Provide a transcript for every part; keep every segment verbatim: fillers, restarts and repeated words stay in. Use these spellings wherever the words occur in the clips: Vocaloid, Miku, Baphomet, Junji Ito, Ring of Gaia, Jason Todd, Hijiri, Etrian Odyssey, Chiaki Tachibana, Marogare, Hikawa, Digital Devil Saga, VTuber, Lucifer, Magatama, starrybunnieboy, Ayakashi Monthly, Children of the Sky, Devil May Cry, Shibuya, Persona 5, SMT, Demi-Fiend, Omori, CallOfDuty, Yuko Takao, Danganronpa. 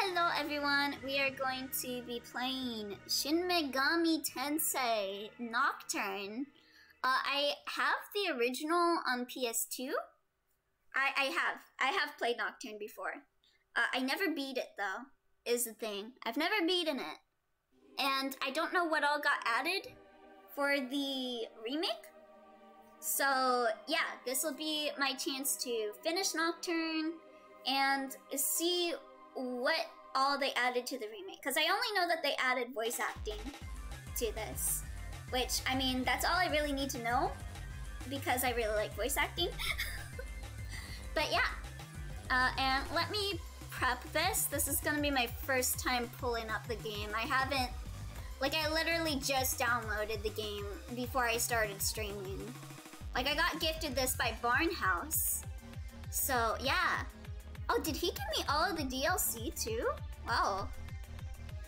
hello everyone. We are going to be playing Shin Megami Tensei Nocturne. Uh, I have the original on P S two. I, I have. I have played Nocturne before. Uh, I never beat it though, is the thing. I've never beaten it. And I don't know what all got added for the remake. So yeah, this will be my chance to finish Nocturne and see what all they added to the remake. Because I only know that they added voice acting to this. Which, I mean, that's all I really need to know. Because I really like voice acting. But yeah. Uh, and let me prep this. This is going to be my first time pulling up the game. I haven't... Like, I literally just downloaded the game before I started streaming. Like, I got gifted this by Barnhouse. So, yeah. Oh, did he give me all of the D L C too? Wow.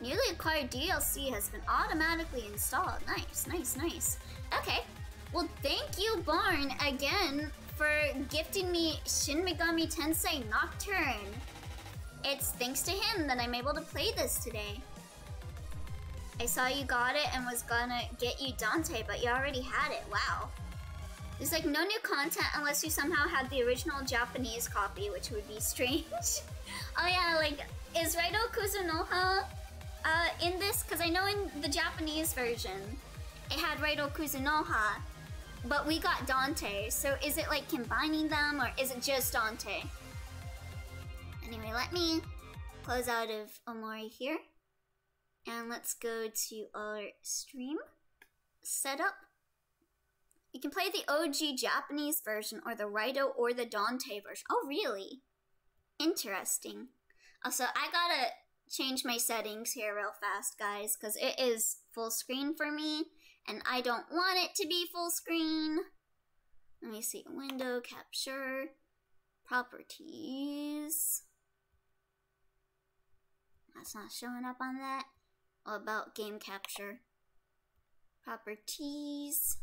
Newly acquired D L C has been automatically installed. Nice, nice, nice. Okay. Well, thank you, Barn, again for gifting me Shin Megami Tensei Nocturne. It's thanks to him that I'm able to play this today. I saw you got it and was gonna get you Dante, but you already had it. Wow. There's like no new content unless you somehow had the original Japanese copy, which would be strange. Oh yeah, like, is Raidou Kuzunoha uh, in this? Because I know in the Japanese version, it had Raidou Kuzunoha, but we got Dante. So is it like combining them or is it just Dante? Anyway, let me close out of Omori here. And let's go to our stream setup. You can play the O G Japanese version or the Raidou or the Dante version. Oh, really? Interesting. Also, I gotta change my settings here real fast, guys, because it is full screen for me, and I don't want it to be full screen. Let me see. Window, capture, properties. That's not showing up on that. What about game capture? Properties.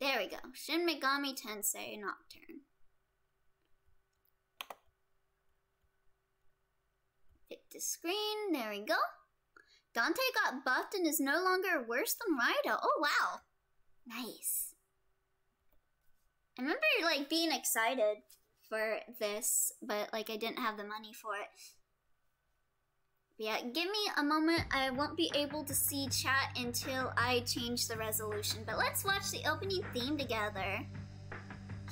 There we go. Shin Megami Tensei Nocturne. Fit the screen. There we go. Dante got buffed and is no longer worse than Raidou. Oh, wow. Nice. I remember, like, being excited for this, but, like, I didn't have the money for it. But yeah, give me a moment. I won't be able to see chat until I change the resolution. But let's watch the opening theme together.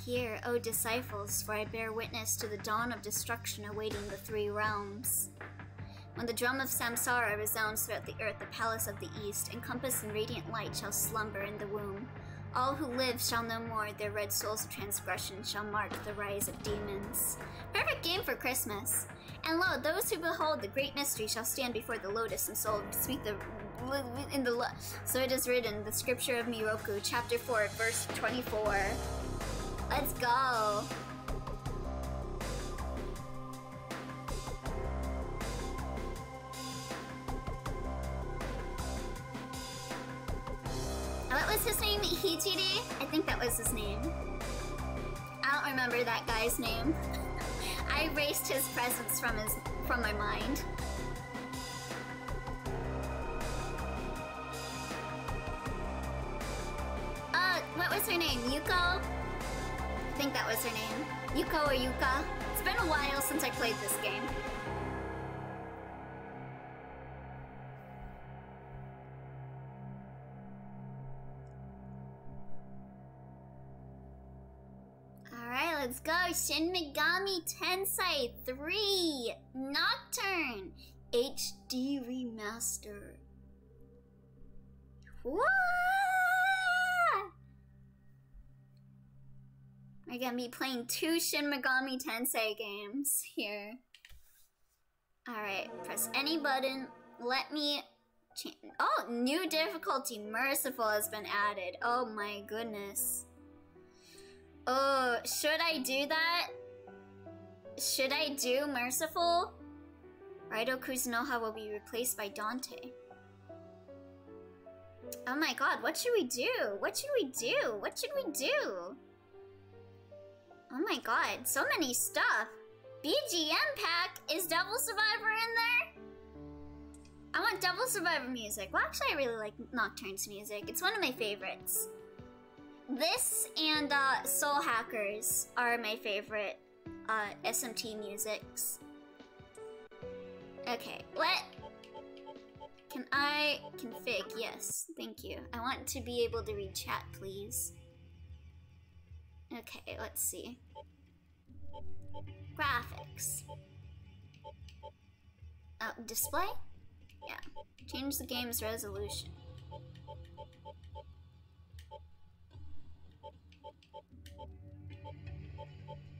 Here, O disciples, for I bear witness to the dawn of destruction awaiting the three realms. When the drum of Samsara resounds throughout the earth, the palace of the east, encompassed in radiant light, shall slumber in the womb. All who live shall know more, their red souls of transgression shall mark the rise of demons. Perfect game for Christmas. And lo, those who behold the great mystery shall stand before the lotus and soul speak the in the so it is written, the Scripture of Miroku, chapter four, verse twenty-four. Let's go. What was his name? Hijiri? I think that was his name. I don't remember that guy's name. I erased his presence from his from my mind. Uh, what was her name? Yuko? I think that was her name. Yuko or Yuka. It's been a while since I played this game. Let's go, Shin Megami Tensei three Nocturne H D Remaster. Whoa! We're gonna be playing two Shin Megami Tensei games here. Alright, press any button. Let me change. Oh, new difficulty, Merciful, has been added. Oh my goodness. Oh, should I do that? Should I do Merciful? Raidou Kuzunoha will be replaced by Dante. Oh my god, what should we do? What should we do? What should we do? Oh my god, so many stuff. B G M pack? Is Devil Survivor in there? I want Devil Survivor music. Well, actually, I really like Nocturne's music. It's one of my favorites. This and uh, Soul Hackers are my favorite uh, S M T musics. Okay, what? Can I config? Yes, thank you. I want to be able to read chat, please. Okay, let's see. Graphics. Oh, display? Yeah. Change the game's resolution.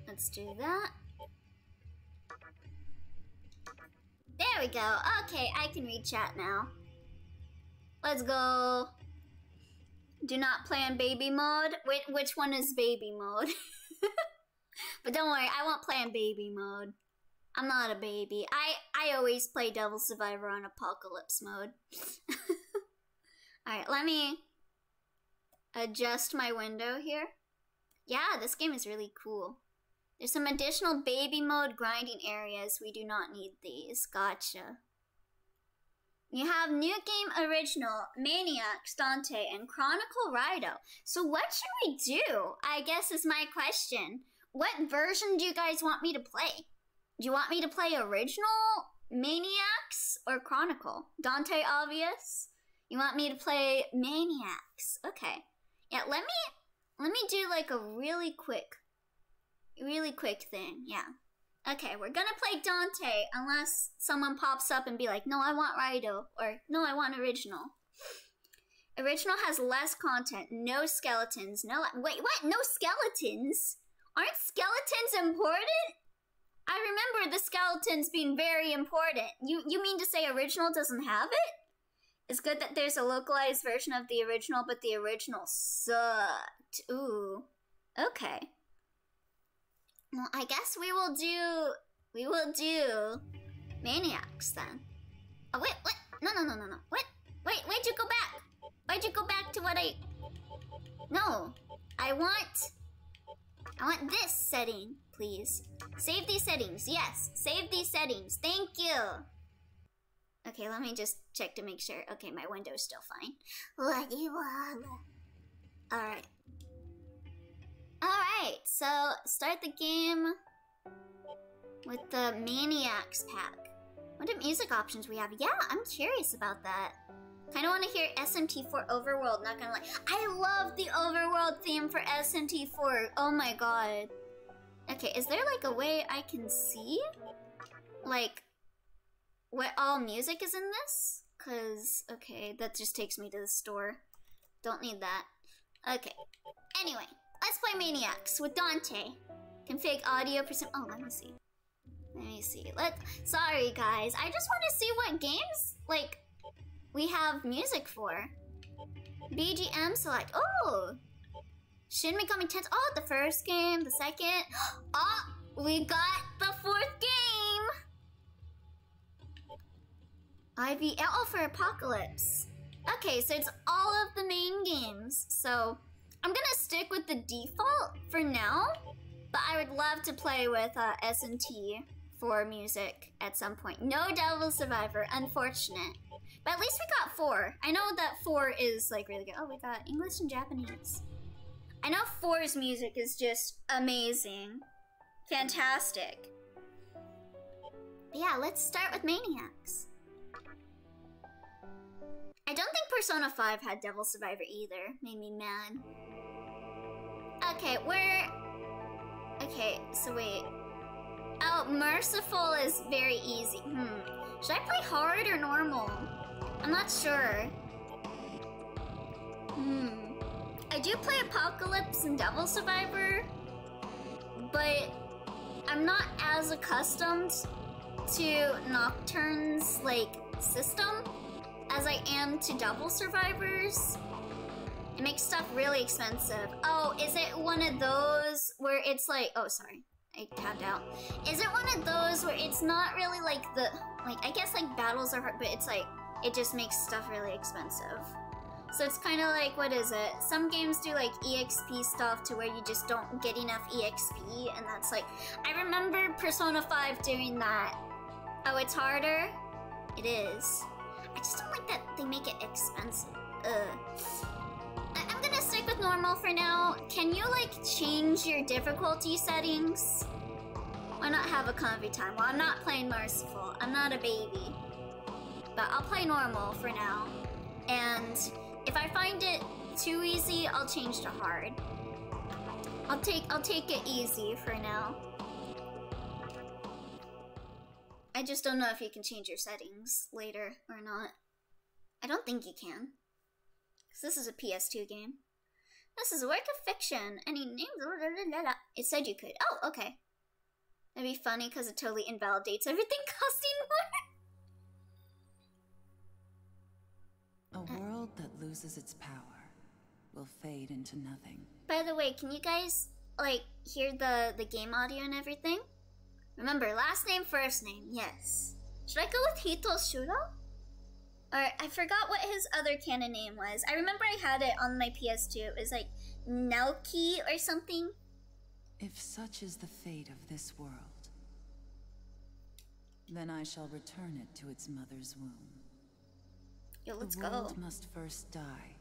Let's do that. There we go. Okay, I can read chat now. Let's go. Do not play on baby mode. Wait, which one is baby mode? But don't worry, I won't play on baby mode. I'm not a baby. I, I always play Devil Survivor on Apocalypse mode. Alright, let me adjust my window here. Yeah, this game is really cool. There's some additional baby mode grinding areas. We do not need these. Gotcha. You have New Game Original, Maniacs, Dante, and Chronicle Raidou. So what should we do? I guess is my question. What version do you guys want me to play? Do you want me to play Original, Maniacs, or Chronicle? Dante, obvious. You want me to play Maniacs. Okay. Yeah, let me let me do like a really quick, really quick thing. Yeah. Okay, we're gonna play Dante unless someone pops up and be like, no, I want Raidou, or no, I want Original. Original has less content, no skeletons, no... Wait, what? No skeletons? Aren't skeletons important? I remember the skeletons being very important. You, you mean to say Original doesn't have it? It's good that there's a localized version of the Original, but the Original sucked. Ooh. Okay. Well, I guess we will do... We will do... Maniacs, then. Oh, wait, what? No, no, no, no, no. What? Wait, why'd you go back? Why'd you go back to what I... No. I want... I want this setting, please. Save these settings. Yes, save these settings. Thank you. Okay, let me just check to make sure. Okay, my window's still fine. Alright. Alright, so start the game with the Maniacs pack. What do music options we have? Yeah, I'm curious about that. Kinda wanna hear S M T four Overworld, not gonna lie. I love the Overworld theme for S M T four, oh my god. Okay, is there like a way I can see? Like, what all music is in this? Cause, okay, that just takes me to the store. Don't need that. Okay, anyway. Let's play Maniacs with Dante. Config audio percent. Oh, let me see. Let me see. Let. Sorry, guys. I just want to see what games like we have music for. B G M select. Oh, Shin Megami Tensei. Oh, the first game, the second. Oh, we got the fourth game. I V L for Apocalypse. Okay, so it's all of the main games. So. I'm gonna stick with the default for now, but I would love to play with uh, S M T for music at some point. No Devil Survivor, unfortunate. But at least we got four. I know that four is like really good. Oh, we got English and Japanese. I know four's music is just amazing. Fantastic. But yeah, let's start with Maniacs. I don't think Persona five had Devil Survivor either. Made me mad. Okay, we're... Okay, so wait. Oh, Merciful is very easy. Hmm. Should I play hard or normal? I'm not sure. Hmm. I do play Apocalypse and Devil Survivor, but I'm not as accustomed to Nocturne's, like, system as I am to Devil Survivors. It makes stuff really expensive. Oh, is it one of those where it's like, oh, sorry, I tabbed out. Is it one of those where it's not really like the, like, I guess like battles are hard, but it's like, it just makes stuff really expensive. So it's kind of like, what is it? Some games do like E X P stuff to where you just don't get enough E X P, and that's like, I remember Persona five doing that. Oh, it's harder? It is. I just don't like that they make it expensive. Ugh. I I'm gonna stick with normal for now. Can you like change your difficulty settings? Why not have a comfy time? Well, I'm not playing Merciful. I'm not a baby. But I'll play normal for now. And if I find it too easy, I'll change to hard. I'll take I'll take it easy for now. I just don't know if you can change your settings later or not. I don't think you can. Because this is a P S two game. This is a work of fiction. Any names? It said you could. Oh, okay. That'd be funny because it totally invalidates everything costing more. A world that loses its power will fade into nothing. By the way, can you guys, like, hear the, the game audio and everything? Remember, last name, first name, yes. Should I go with Hito Shuro? Or, I forgot what his other canon name was. I remember I had it on my P S two. It was like, Naoki or something. If such is the fate of this world, then I shall return it to its mother's womb. Yo, let's go. The world must first die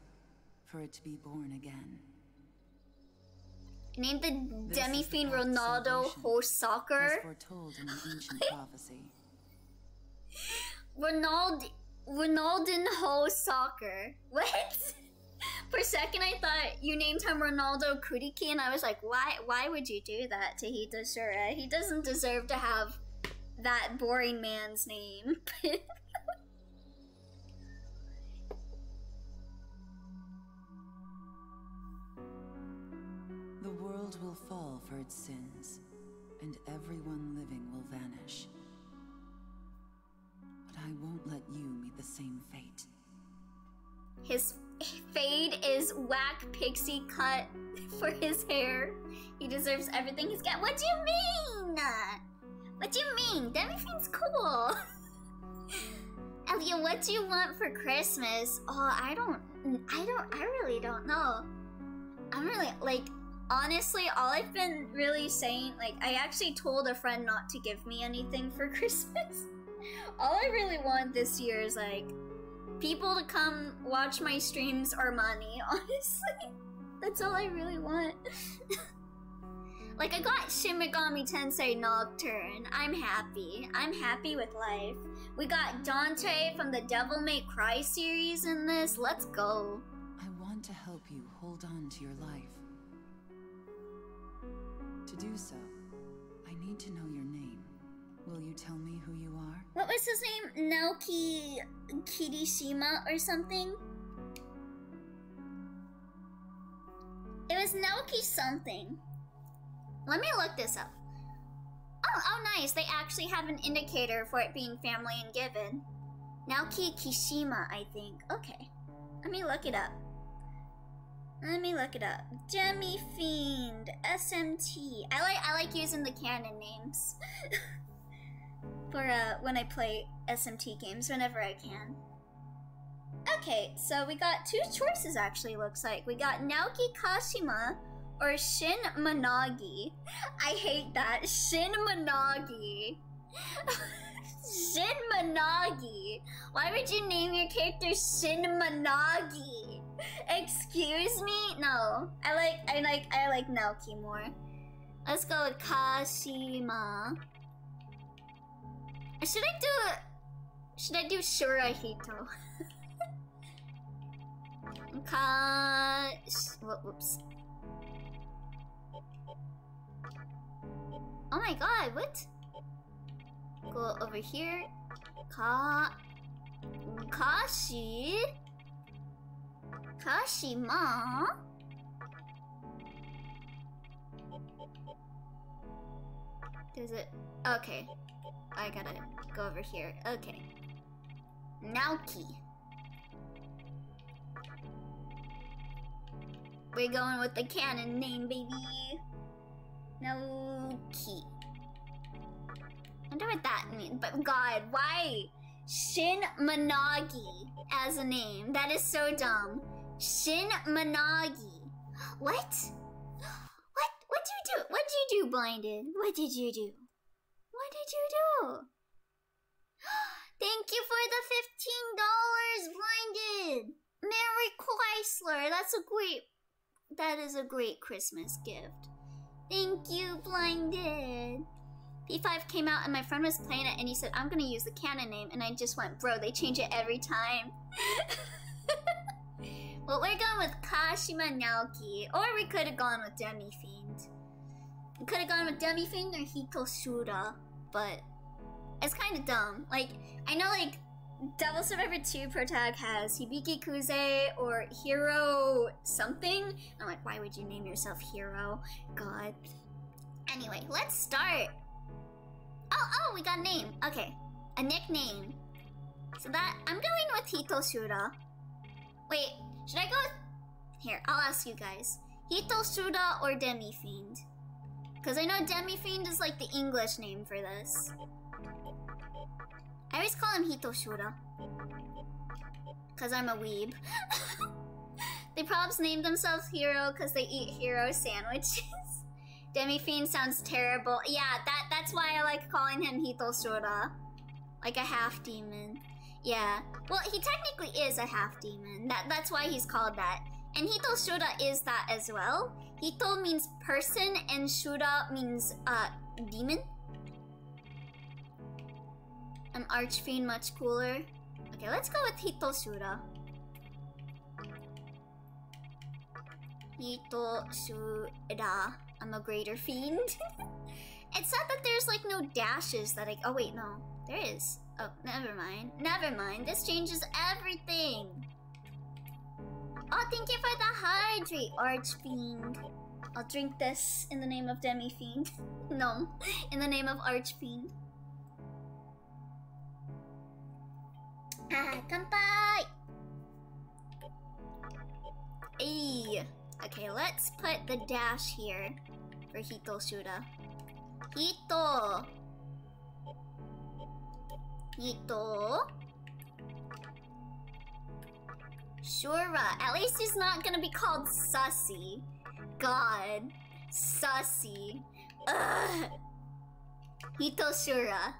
for it to be born again. Named the Demi-Fiend Ronaldo host soccer. As foretold in the ancient prophecy. Ronald Ronaldin host soccer. What? For a second I thought you named him Ronaldo Kuriki, and I was like, why why would you do that to Hito Shura? He doesn't deserve to have that boring man's name. The world will fall for its sins, and everyone living will vanish. But I won't let you meet the same fate. His fade is whack pixie cut for his hair. He deserves everything he's got. What do you mean? What do you mean? Demi-Fiend's cool. Elia, what do you want for Christmas? Oh, I don't, I don't, I really don't know. I'm really, like, honestly, all I've been really saying, like, I actually told a friend not to give me anything for Christmas. All I really want this year is, like, people to come watch my streams or money, honestly. That's all I really want. Like, I got Shin Megami Tensei Nocturne. I'm happy. I'm happy with life. We got Dante from the Devil May Cry series in this. Let's go. I want to help you hold on to your life. To do so, I need to know your name. Will you tell me who you are? What was his name? Naoki Kirishima or something? It was Naoki something. Let me look this up. Oh, oh nice. They actually have an indicator for it being family and given. Naoki Kashima, I think. Okay. Let me look it up. Let me look it up. Demi-Fiend, S M T. I like I like using the canon names for uh, when I play S M T games whenever I can. Okay, so we got two choices actually. Looks like we got Naoki Kashima or Shin Managi. I hate that Shin Managi. Shin Managi. Why would you name your character Shin Managi? Excuse me? No. I like I like I like Naoki more. Let's go with Kashima. Should I do should I do Shurahito? Ka whoops. Oh my god, what? Go over here. Ka Kashi Kashima? Does it? Okay. I gotta go over here. Okay. Naoki. We're going with the canon name, baby. Naoki. I wonder what that means. But god, why? Shin Managi as a name. That is so dumb. Shin Managi. What? What? What did you do? What did you do, Blinded? What did you do? What did you do? Thank you for the fifteen dollars, Blinded. Mary Chrysler. That's a great. That is a great Christmas gift. Thank you, Blinded. P five came out and my friend was playing it and he said, I'm gonna use the canon name. And I just went, bro, they change it every time. Well, we're going with Kashima Naoki. Or we could have gone with Demi-Fiend. We could have gone with Demi-Fiend or Hiko Shura. But it's kind of dumb. Like, I know, like, Devil Survivor two protag has Hibiki Kuze or Hero something. I'm like, why would you name yourself Hero? God. Anyway, let's start. Oh, oh, we got a name. Okay, a nickname. So that, I'm going with Hito Shura. Wait, should I go with... Here, I'll ask you guys. Hito Shura or Demi-Fiend? Because I know Demi-Fiend is like the English name for this. I always call him Hito Shura. Because I'm a weeb. They probs named themselves Hero because they eat Hero sandwiches. Demi-Fiend sounds terrible. Yeah, that that's why I like calling him Hito Shura. Like a half-demon. Yeah. Well, he technically is a half-demon. That, that's why he's called that. And Hito Shura is that as well. Hito means person, and Shura means, uh, demon. An archfiend much cooler. Okay, let's go with Hito Shura. Hito Shura. I'm a greater fiend. It's sad that there's like no dashes that I... Oh wait, no. There is. Oh, never mind. Never mind. This changes everything. Oh, thank you for the hydrate, Archfiend. I'll drink this in the name of Demi-Fiend. No. In the name of Archfiend. Ah, kanpai! Ayy. Okay, let's put the dash here for Hito Shura. Hito! Hito! Shura! At least he's not gonna be called Sussy. God. Sussy. Ugh! Hito Shura.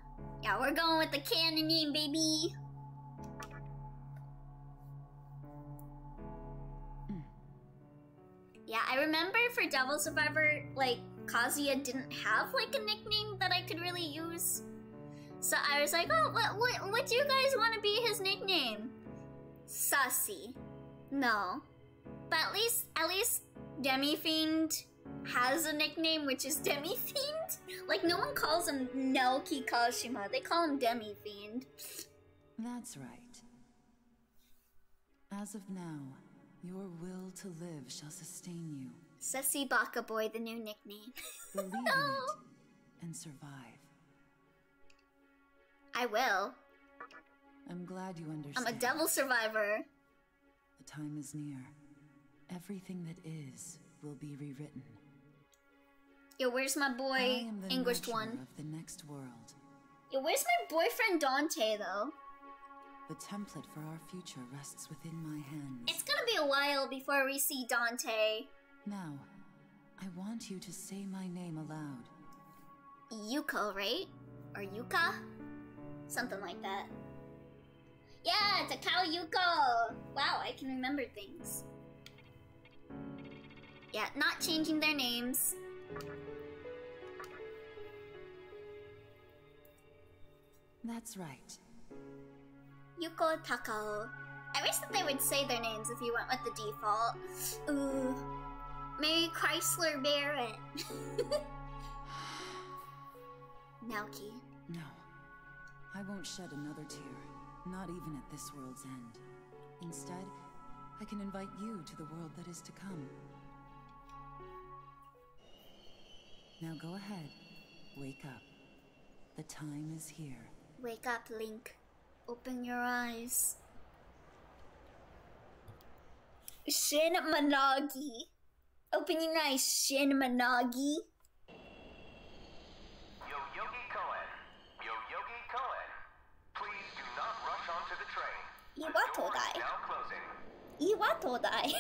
Yeah, we're going with the canon name, baby! Yeah, I remember for Devil Survivor, like, Kazuya didn't have, like, a nickname that I could really use. So I was like, oh, what, what, what do you guys want to be his nickname? Sussy. No. But at least, at least Demi-Fiend has a nickname, which is Demi-Fiend. Like, no one calls him Naoki Kashima. They call him Demi-Fiend. That's right. As of now... Your will to live shall sustain you. Sussy Baka Boy, the new nickname. Believe no. in it and survive. I will. I'm glad you understand. I'm a devil survivor. The time is near. Everything that is will be rewritten. Yo, where's my boy, English one? Of the next world. Yo, where's my boyfriend Dante, though? The template for our future rests within my hands. It's gonna be a while before we see Dante. Now, I want you to say my name aloud. Yuko, right? Or Yuka? Something like that. Yeah, Takao Yuko! Wow, I can remember things. Yeah, not changing their names. That's right. Yuko Takao. I wish that they would say their names if you went with the default. Ooh. Mary Chrysler Barrett. Naoki. No. I won't shed another tear. Not even at this world's end. Instead, I can invite you to the world that is to come. Now go ahead. Wake up. The time is here. Wake up, Link. Open your eyes. Shin Managi. Open your eyes, Shin Managi. Yoyogi Cohen. Yoyogi Cohen. Please do not rush onto the train. Iwato guy. Iwato Dai.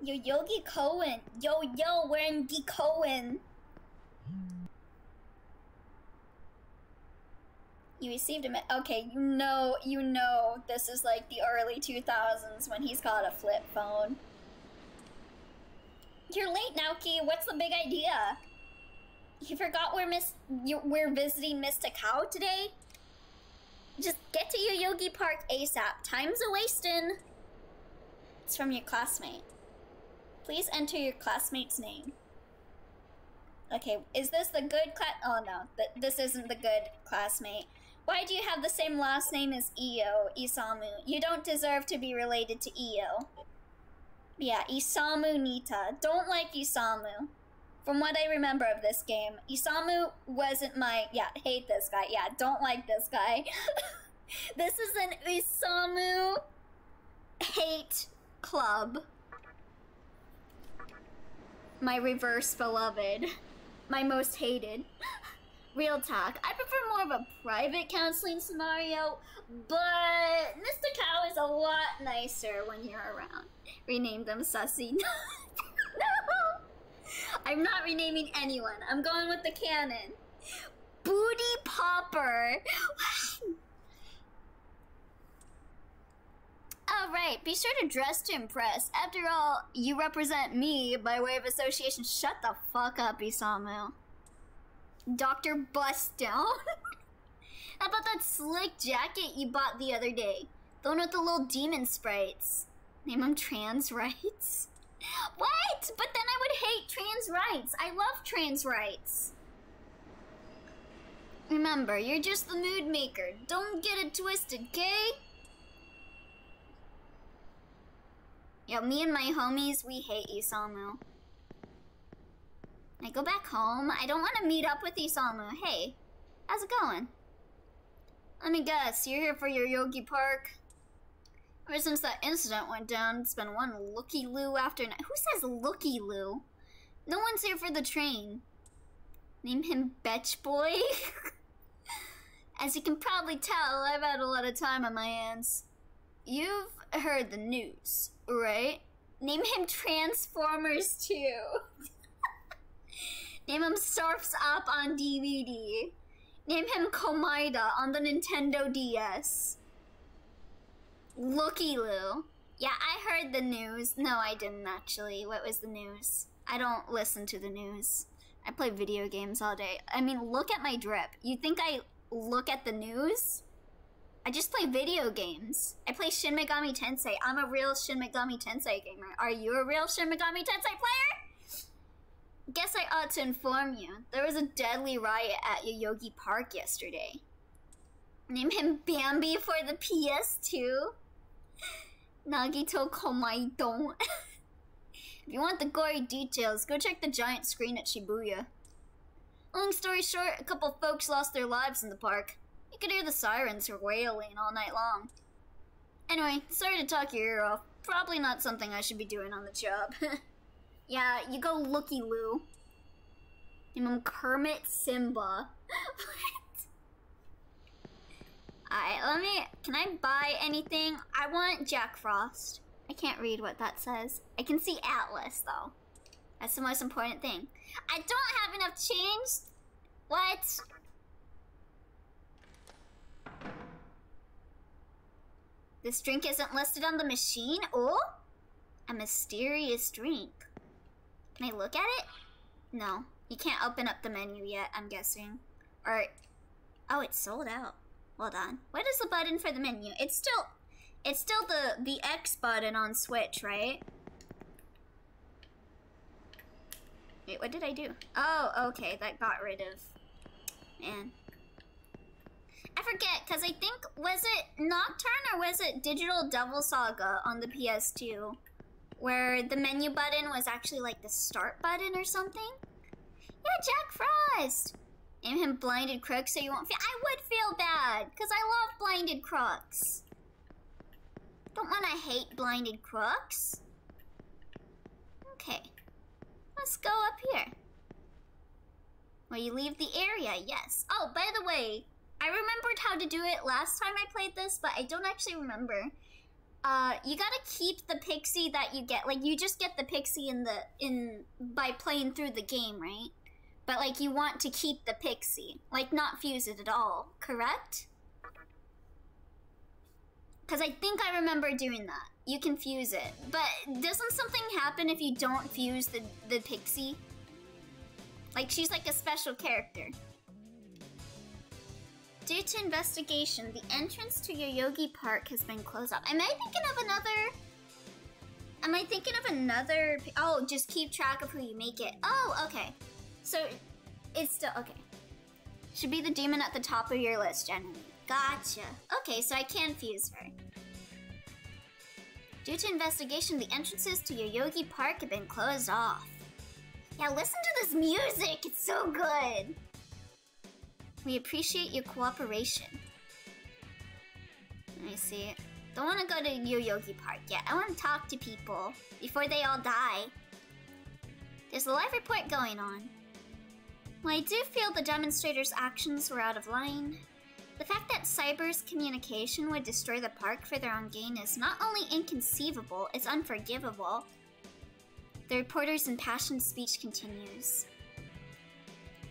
Yo Yogi Cohen. Yo yo, we're in G Cohen. You received him. Okay, you know, you know, this is like the early two thousands when he's got a flip phone. You're late, Naoki. What's the big idea? You forgot we're miss, you, we're visiting Miss Takao today. Just get to Yoyogi Park ASAP. Time's a wastin'. It's from your classmate. Please enter your classmate's name. Okay, is this the good class? Oh no, th this isn't the good classmate. Why do you have the same last name as Io, Isamu? You don't deserve to be related to Io. Yeah, Isamu Nita. Don't like Isamu. From what I remember of this game, Isamu wasn't my... Yeah, hate this guy. Yeah, don't like this guy. This is an Isamu hate club. My reverse beloved. My most hated. Real talk, I prefer more of a private counseling scenario, but Mister Cow is a lot nicer when you're around. Rename them Sussy. No! I'm not renaming anyone. I'm going with the canon. Booty Popper. Alright, be sure to dress to impress. After all, you represent me by way of association. Shut the fuck up, Isamu. Doctor Bust Down. How about that slick jacket you bought the other day? The one with the little demon sprites. Name them trans rights. What? But then I would hate trans rights. I love trans rights. Remember, you're just the mood maker. Don't get it twisted, okay? Yeah, me and my homies, we hate Isamu. I go back home. I don't want to meet up with Isamu. Hey, how's it going? Let me guess, you're here for your Yoyogi Park? Ever since that incident went down, it's been one looky-loo after another. Who says looky-loo? No one's here for the train. Name him Betch Boy? As you can probably tell, I've had a lot of time on my hands. You've heard the news, right? Name him Transformers two. Name him Surf's Up on D V D. Name him Komaida on the Nintendo D S. Looky Lou. Yeah, I heard the news. No, I didn't actually. What was the news? I don't listen to the news. I play video games all day. I mean, look at my drip. You think I look at the news? I just play video games. I play Shin Megami Tensei. I'm a real Shin Megami Tensei gamer. Are you a real Shin Megami Tensei player? Guess I ought to inform you. There was a deadly riot at Yoyogi Park yesterday. Name him Bambi for the P S two. Nagito Komaidon. If you want the gory details, go check the giant screen at Shibuya. Long story short, a couple folks lost their lives in the park. You could hear the sirens wailing all night long. Anyway, sorry to talk your ear off. Probably not something I should be doing on the job. Yeah, you go looky-loo. Name him Kermit Simba. Alright, let me... Can I buy anything? I want Jack Frost. I can't read what that says. I can see Atlus, though. That's the most important thing. I don't have enough change! What? This drink isn't listed on the machine? Oh? A mysterious drink. Can I look at it? No. You can't open up the menu yet, I'm guessing. Or... Oh, it's sold out. Hold on. What is the button for the menu? It's still, it's still the the X button on Switch, right? Wait, what did I do? Oh, okay, that got rid of. Man, I forget because I think was it Nocturne or was it Digital Devil Saga on the P S two, where the menu button was actually like the start button or something? Yeah, Jack Frost. Name him Blinded Crook so you won't feel- I would feel bad! Because I love Blinded Crooks. Don't want to hate Blinded Crooks. Okay. Let's go up here. Well, you leave the area, yes. Oh, by the way, I remembered how to do it last time I played this, but I don't actually remember. Uh, you gotta keep the pixie that you get. Like, you just get the pixie in the in by playing through the game, right? But, like, you want to keep the pixie. Like, not fuse it at all, correct? Because I think I remember doing that. You can fuse it. But doesn't something happen if you don't fuse the, the pixie? Like, she's like a special character. Due to investigation, the entrance to Yoyogi Park has been closed off. Am I thinking of another... Am I thinking of another... Oh, just keep track of who you make it. Oh, okay. So, it's still... Okay. Should be the demon at the top of your list, generally. Gotcha. Okay, so I can fuse her. Due to investigation, the entrances to Yoyogi Park have been closed off. Yeah, listen to this music! It's so good! We appreciate your cooperation. Let me see. Don't want to go to Yoyogi Park yet. I want to talk to people before they all die. There's a live report going on. Well, I do feel the demonstrators' actions were out of line. The fact that Cyber's communication would destroy the park for their own gain is not only inconceivable, it's unforgivable. The reporter's impassioned speech continues.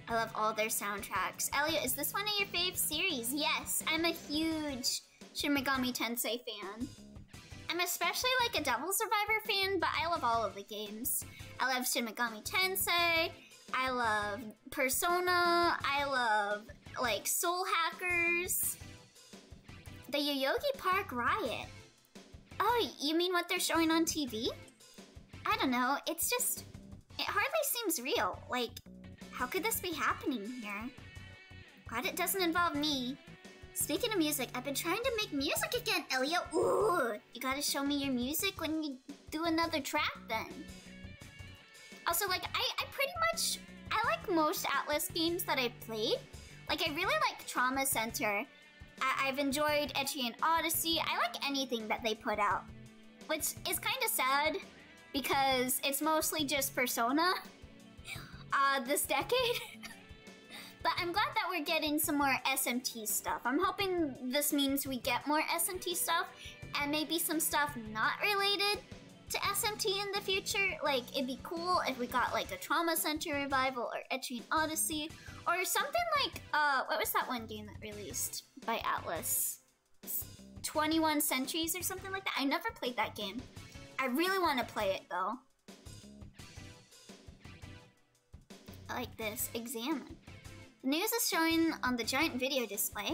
I love all their soundtracks. Elliot, is this one of your fave series? Yes, I'm a huge Shin Megami Tensei fan. I'm especially like a Devil Survivor fan, but I love all of the games. I love Shin Megami Tensei, I love Persona, I love like Soul Hackers. The Yoyogi Park riot. Oh, you mean what they're showing on T V? I don't know, it's just, it hardly seems real. Like, how could this be happening here? Glad it doesn't involve me. Speaking of music, I've been trying to make music again, Elio. Ooh, you gotta show me your music when you do another track then. Also, like, I, I pretty much, I like most Atlus games that I've played. Like, I really like Trauma Center. I, I've enjoyed Etrian Odyssey. I like anything that they put out. Which is kind of sad, because it's mostly just Persona. Uh, this decade. But I'm glad that we're getting some more S M T stuff. I'm hoping this means we get more S M T stuff and maybe some stuff not related to S M T in the future. Like, it'd be cool if we got like a Trauma Center revival or Etrian Odyssey or something like, uh, what was that one game that released by Atlus? twenty-one Centuries or something like that. I never played that game. I really want to play it though. Like this, examine. The news is showing on the giant video display.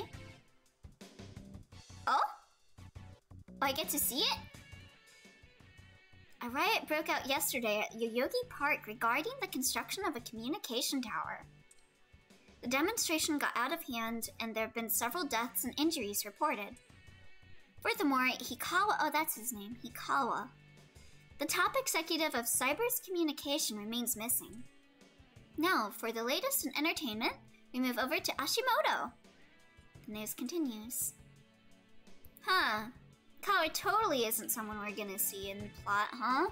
Oh? Oh, I get to see it? A riot broke out yesterday at Yoyogi Park regarding the construction of a communication tower. The demonstration got out of hand and there have been several deaths and injuries reported. Furthermore, Hikawa, oh that's his name, Hikawa. The top executive of Cyber's communication remains missing. Now, for the latest in entertainment, we move over to Ashimoto. The news continues. Huh. Kawa totally isn't someone we're gonna see in the plot, huh?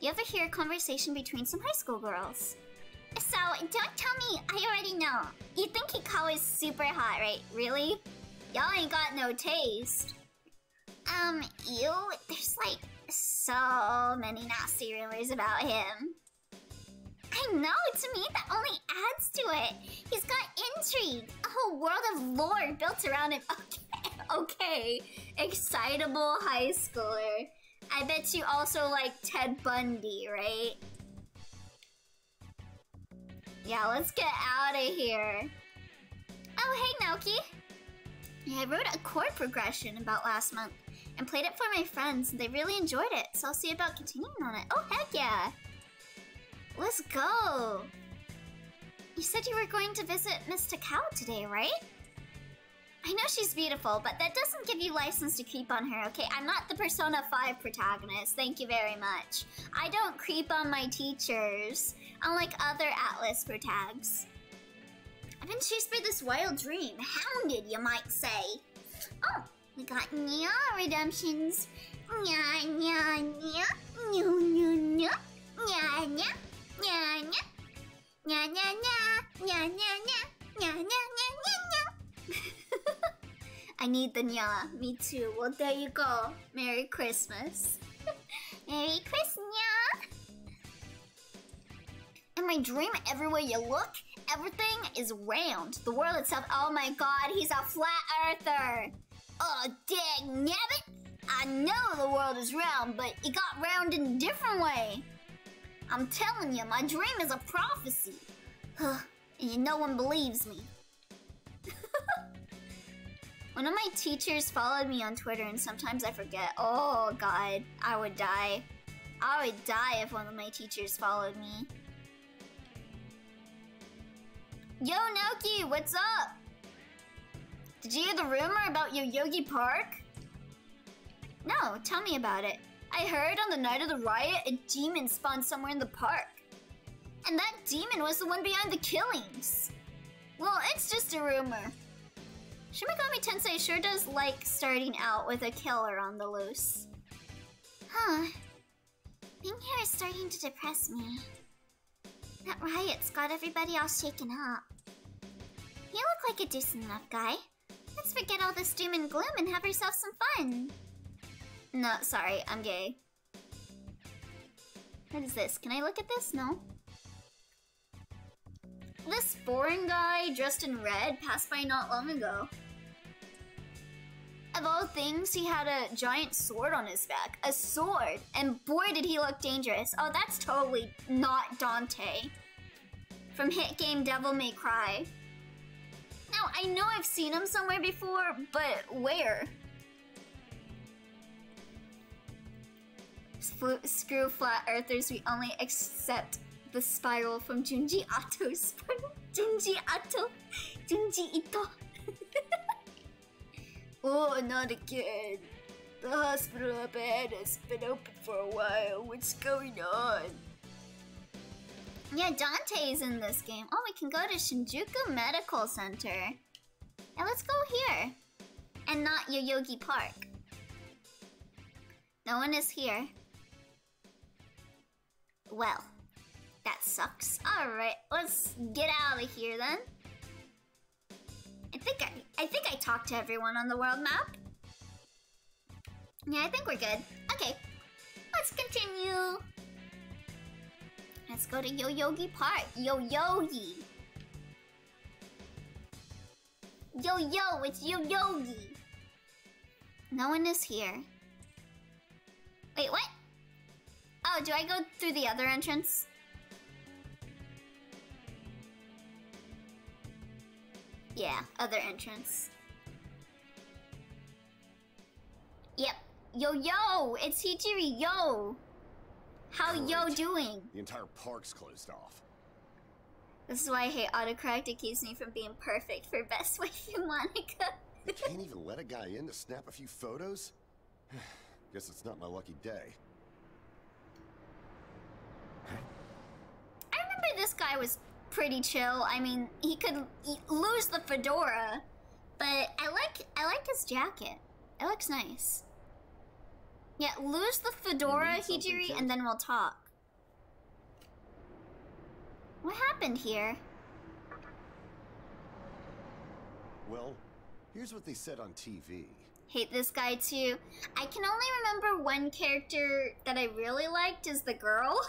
You overhear a conversation between some high school girls. So, don't tell me, I already know. You think Hikawa's super hot, right? Really? Y'all ain't got no taste. Um, ew, there's like so many nasty rumors about him. I know, to me that only adds to it. He's got intrigue, a whole world of lore built around him. Okay, okay. Excitable high schooler. I bet you also like Ted Bundy, right? Yeah, let's get out of here. Oh, hey Naoki. Yeah, I wrote a chord progression about last month and played it for my friends and they really enjoyed it, so I'll see about continuing on it. Oh, heck yeah. Let's go! You said you were going to visit Miss Takao today, right? I know she's beautiful, but that doesn't give you license to creep on her, okay? I'm not the Persona five protagonist, thank you very much. I don't creep on my teachers, unlike other Atlus protags. I've been chased by this wild dream, hounded, you might say. Oh, we got nya redemptions. Nya, nya, nya, nya, nya, nya. Nya nya nya nya nya nya nya nya nya nya nya nya nya nya I need the nyala. Me too. Well, there you go. Merry Christmas. Merry Christmas. In my dream, everywhere you look, everything is round. The world itself. Oh my god, he's a flat earther. Oh, dang nabbit. I know the world is round, but it got round in a different way. I'm telling you, my dream is a prophecy. And you, no one believes me. One of my teachers followed me on Twitter and sometimes I forget. Oh god, I would die. I would die if one of my teachers followed me. Yo, Naoki, what's up? Did you hear the rumor about Yoyogi Park? No, tell me about it. I heard on the night of the riot, a demon spawned somewhere in the park. And that demon was the one behind the killings. Well, it's just a rumor. Shin Megami Tensei sure does like starting out with a killer on the loose. Huh. Being here is starting to depress me. That riot's got everybody all shaken up. You look like a decent enough guy. Let's forget all this doom and gloom and have ourselves some fun. No, sorry, I'm gay. What is this? Can I look at this? No. This foreign guy dressed in red passed by not long ago. Of all things, he had a giant sword on his back. A sword! And boy, did he look dangerous. Oh, that's totally not Dante. From hit game Devil May Cry. Now, I know I've seen him somewhere before, but where? Screw flat earthers, we only accept the spiral from Junji Ato's spiral. Junji Ato! Junji Ito! Oh, not again. The hospital bed has been open for a while. What's going on? Yeah, Dante's in this game. Oh, we can go to Shinjuku Medical Center. Yeah, let's go here. And not Yoyogi Park. No one is here. Well, that sucks. Alright, let's get out of here then. I think I, I think I talked to everyone on the world map. Yeah, I think we're good. Okay, let's continue. Let's go to Yoyogi Park. Yoyogi. Yo yo, it's Yoyogi. No one is here. Wait, what? Oh, do I go through the other entrance? Yeah, other entrance. Yep. Yo, yo! It's Hijiri, yo! How Great. Yo doing? The entire park's closed off. This is why I hate autocorrect. It keeps me from being perfect for best waifu Monika. They can't even let a guy in to snap a few photos? Guess it's not my lucky day. I remember this guy was pretty chill. I mean, he could lose the fedora, but I like I like his jacket. It looks nice. Yeah, lose the fedora, Hijiri, and then we'll talk. What happened here? Well, here's what they said on T V. Hate this guy too. I can only remember one character that I really liked is the girl.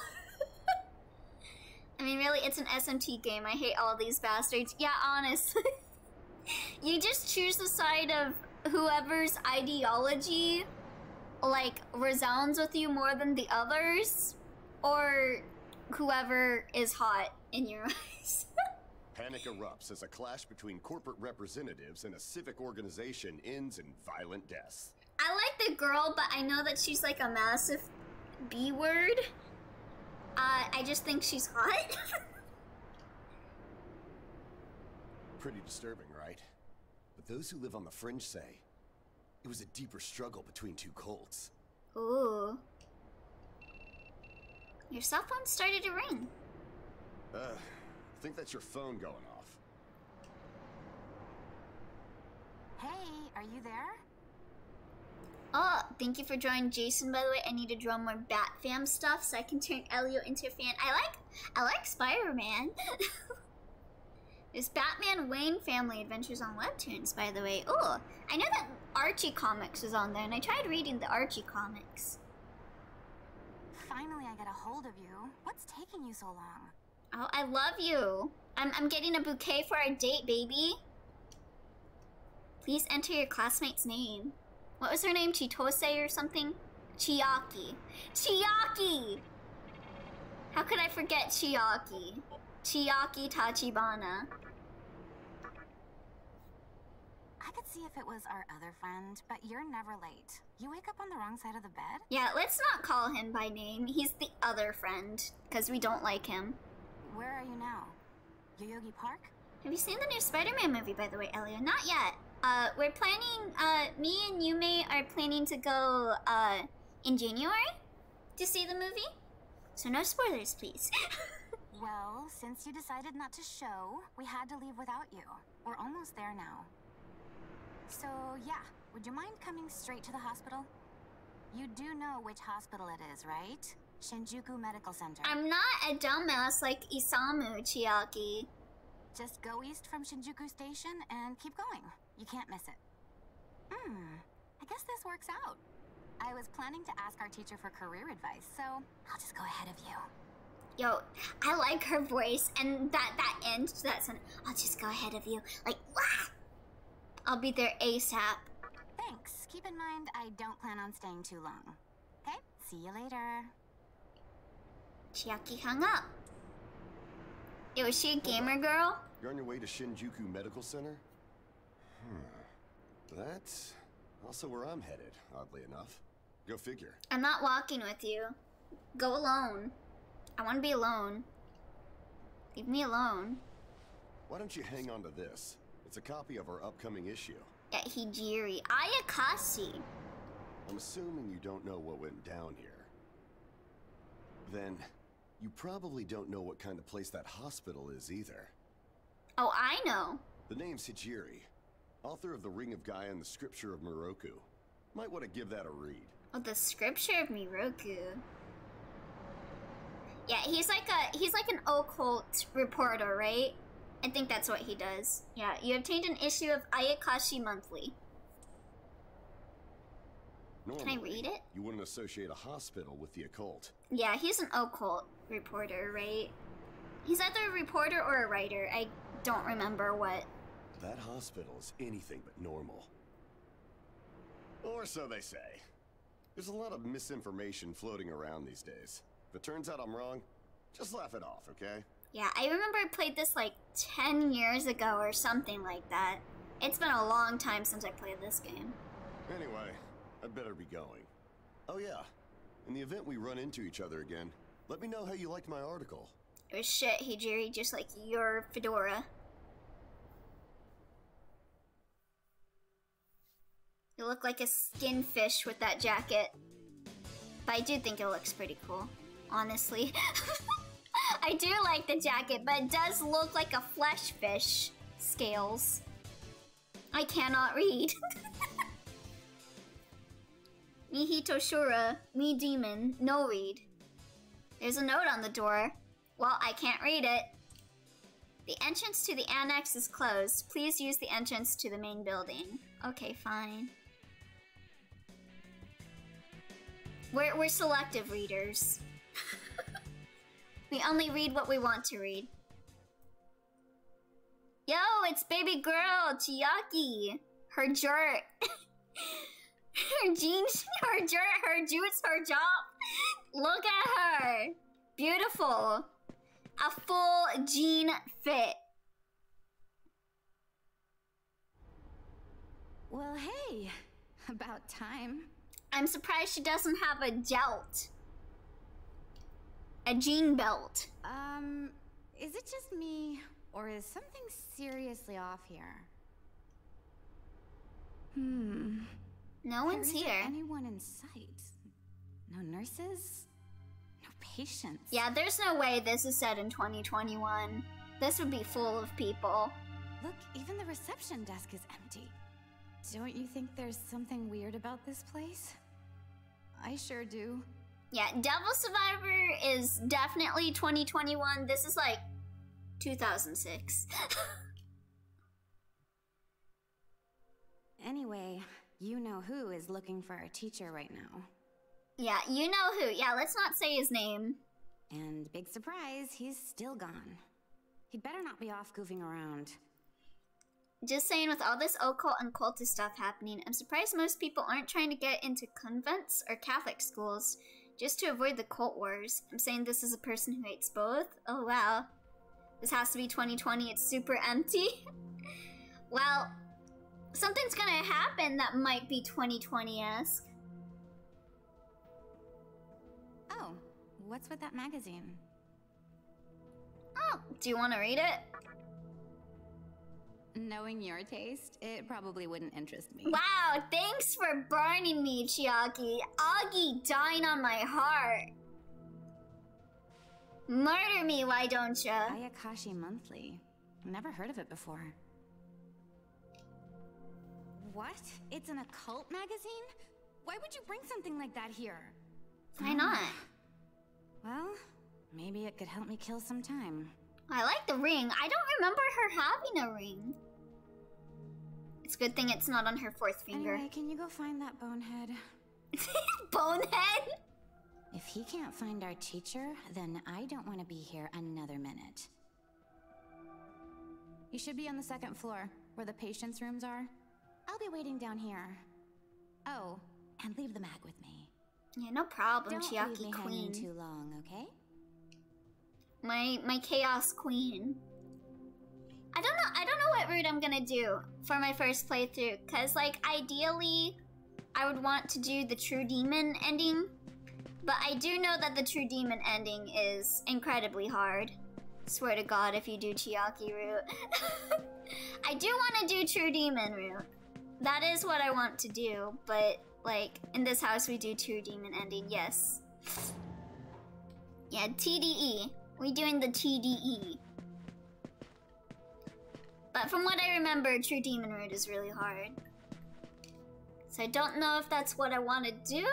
I mean, really, it's an S M T game. I hate all these bastards. Yeah, honestly. You just choose the side of whoever's ideology, like, resounds with you more than the others, or whoever is hot in your eyes. Panic erupts as a clash between corporate representatives and a civic organization ends in violent deaths. I like the girl, but I know that she's, like, a massive B-word. Uh, I just think she's hot. Pretty disturbing, right? But those who live on the fringe say it was a deeper struggle between two cults. Ooh. Your cell phone started to ring. Uh, I think that's your phone going off. Hey, are you there? Oh, thank you for drawing Jason, by the way. I need to draw more Bat Fam stuff so I can turn Elio into a fan. I like I like Spider-Man. There's Batman Wayne Family Adventures on Webtoons, by the way. Oh, I know that Archie Comics was on there, and I tried reading the Archie Comics. Finally, I got a hold of you. What's taking you so long? Oh, I love you. I'm, I'm getting a bouquet for our date, baby. Please enter your classmate's name. What was her name? Chitose or something? Chiaki. Chiaki! How could I forget Chiaki? Chiaki Tachibana. I could see if it was our other friend, but you're never late. You wake up on the wrong side of the bed? Yeah, let's not call him by name. He's the other friend, because we don't like him. Where are you now? Yoyogi Park? Have you seen the new Spider-Man movie, by the way, Elia? Not yet. Uh, we're planning, uh, me and Yume are planning to go, uh, in January to see the movie. So no spoilers, please. Well, since you decided not to show, we had to leave without you. We're almost there now. So, yeah, would you mind coming straight to the hospital? You do know which hospital it is, right? Shinjuku Medical Center. I'm not a dumbass like Isamu, Chiaki. Just go east from Shinjuku Station and keep going. You can't miss it. Hmm, I guess this works out. I was planning to ask our teacher for career advice, so I'll just go ahead of you. Yo, I like her voice, and that, that end, that sound, I'll just go ahead of you. Like, what? I'll be there ASAP. Thanks. Keep in mind, I don't plan on staying too long. Okay? See you later. Chiaki hung up. Yo, is she a gamer girl? You're on your way to Shinjuku Medical Center? Hmm. That's also where I'm headed, oddly enough. Go figure. I'm not walking with you. Go alone. I want to be alone. Leave me alone. Why don't you hang on to this? It's a copy of our upcoming issue. At Hijiri. Ayakashi. I'm assuming you don't know what went down here. Then, you probably don't know what kind of place that hospital is either. Oh, I know. The name's Hijiri, author of the Ring of Gaia and the Scripture of Miroku. Might want to give that a read. Oh, the Scripture of Miroku. Yeah, he's like a he's like an occult reporter, right? I think that's what he does. Yeah, you obtained an issue of Ayakashi Monthly. Normally, can I read it? You wouldn't associate a hospital with the occult. Yeah, he's an occult reporter, right? He's either a reporter or a writer. I don't remember what. That hospital is anything but normal. Or so they say. There's a lot of misinformation floating around these days. If it turns out I'm wrong, just laugh it off, okay? Yeah, I remember I played this like ten years ago or something like that. It's been a long time since I played this game. Anyway, I'd better be going. Oh yeah, in the event we run into each other again, let me know how you liked my article. It was shit, Hijiri, just like your fedora. You look like a skin fish with that jacket. But I do think it looks pretty cool, honestly. I do like the jacket, but it does look like a flesh fish. Scales. I cannot read. Mihi Toshura, me demon, no read. There's a note on the door. Well, I can't read it. The entrance to the annex is closed. Please use the entrance to the main building. Okay, fine. We're, we're selective readers. We only read what we want to read. Yo, it's baby girl, Chiaki. Her jerk. Her jeans, her jerk, her juice, her job. Look at her. Beautiful. A full jean fit. Well, hey. About time. I'm surprised she doesn't have a delt. A jean belt. Um, is it just me, or is something seriously off here? Hmm. No one's here. There isn't anyone in sight. No nurses. No patients. Yeah, there's no way this is set in twenty twenty-one. This would be full of people. Look, even the reception desk is empty. Don't you think there's something weird about this place? I sure do. Yeah, Devil Survivor is definitely twenty twenty-one. This is like two thousand six. Anyway, you know who is looking for our teacher right now. Yeah, you know who. Yeah, let's not say his name. And big surprise, he's still gone. He'd better not be off goofing around. Just saying, with all this occult and cultist stuff happening, I'm surprised most people aren't trying to get into convents or Catholic schools just to avoid the cult wars. I'm saying this is a person who hates both. Oh, wow. This has to be twenty twenty. It's super empty. Well, something's gonna happen that might be twenty twenty-esque. Oh, what's with that magazine? Oh, do you want to read it? Knowing your taste, it probably wouldn't interest me. Wow, thanks for burning me, Chiaki. Augie dying on my heart. Murder me, why don't you? Ayakashi Monthly. Never heard of it before. What? It's an occult magazine? Why would you bring something like that here? Why not? Well, maybe it could help me kill some time. I like the ring. I don't remember her having a ring. It's a good thing it's not on her fourth finger. Anyway, can you go find that bonehead? Bonehead? If he can't find our teacher, then I don't want to be here another minute. You should be on the second floor, where the patients' rooms are. I'll be waiting down here. Oh, and leave the mag with me. Yeah, no problem, Chiaki Queen. Don't leave me hanging too long, okay? My my chaos queen. I don't know. I don't know what route I'm gonna do for my first playthrough, cause like ideally, I would want to do the True Demon ending, but I do know that the True Demon ending is incredibly hard. Swear to God, if you do Chiaki route, I do want to do True Demon route. That is what I want to do, but like in this house, we do True Demon ending. Yes. Yeah, T D E. We're doing the T D E. But from what I remember, True Demon Root is really hard. So I don't know if that's what I want to do,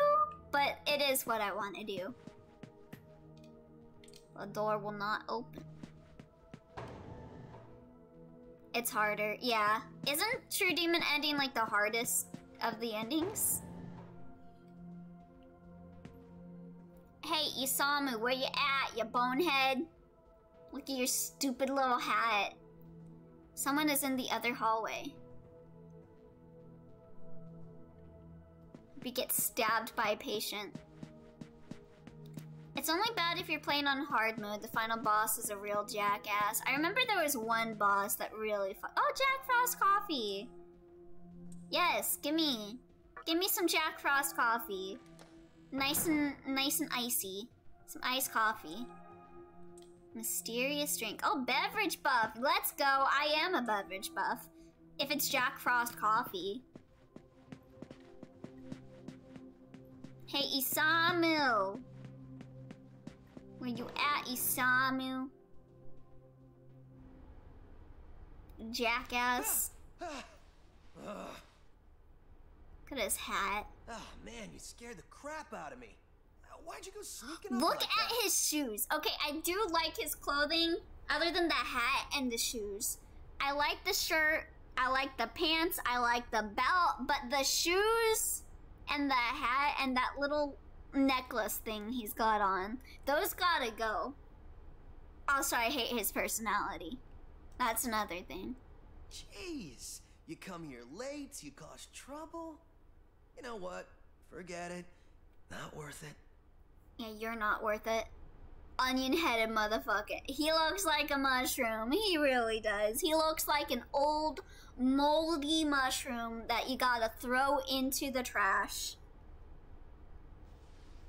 but it is what I want to do. The door will not open. It's harder, yeah. Isn't True Demon ending like the hardest of the endings? Hey, Isamu, where you at, you bonehead? Look at your stupid little hat. Someone is in the other hallway. We get stabbed by a patient. It's only bad if you're playing on hard mode. The final boss is a real jackass. I remember there was one boss that really fu- Oh, Jack Frost coffee! Yes, gimme. Gimme some Jack Frost coffee. Nice and nice and icy. Some iced coffee. Mysterious drink. Oh, beverage buff. Let's go. I am a beverage buff. If it's Jack Frost coffee. Hey, Isamu. Where you at, Isamu? Jackass. Look at his hat. Oh man, you scared the crap out of me. Why'd you go sneaking up? Look like at that? His shoes. Okay, I do like his clothing, other than the hat and the shoes. I like the shirt, I like the pants, I like the belt, but the shoes and the hat and that little necklace thing he's got on, those gotta go. Also, I hate his personality. That's another thing. Jeez, you come here late, you cause trouble. You know what? Forget it. Not worth it. Yeah, you're not worth it. Onion-headed motherfucker. He looks like a mushroom. He really does. He looks like an old, moldy mushroom that you gotta throw into the trash.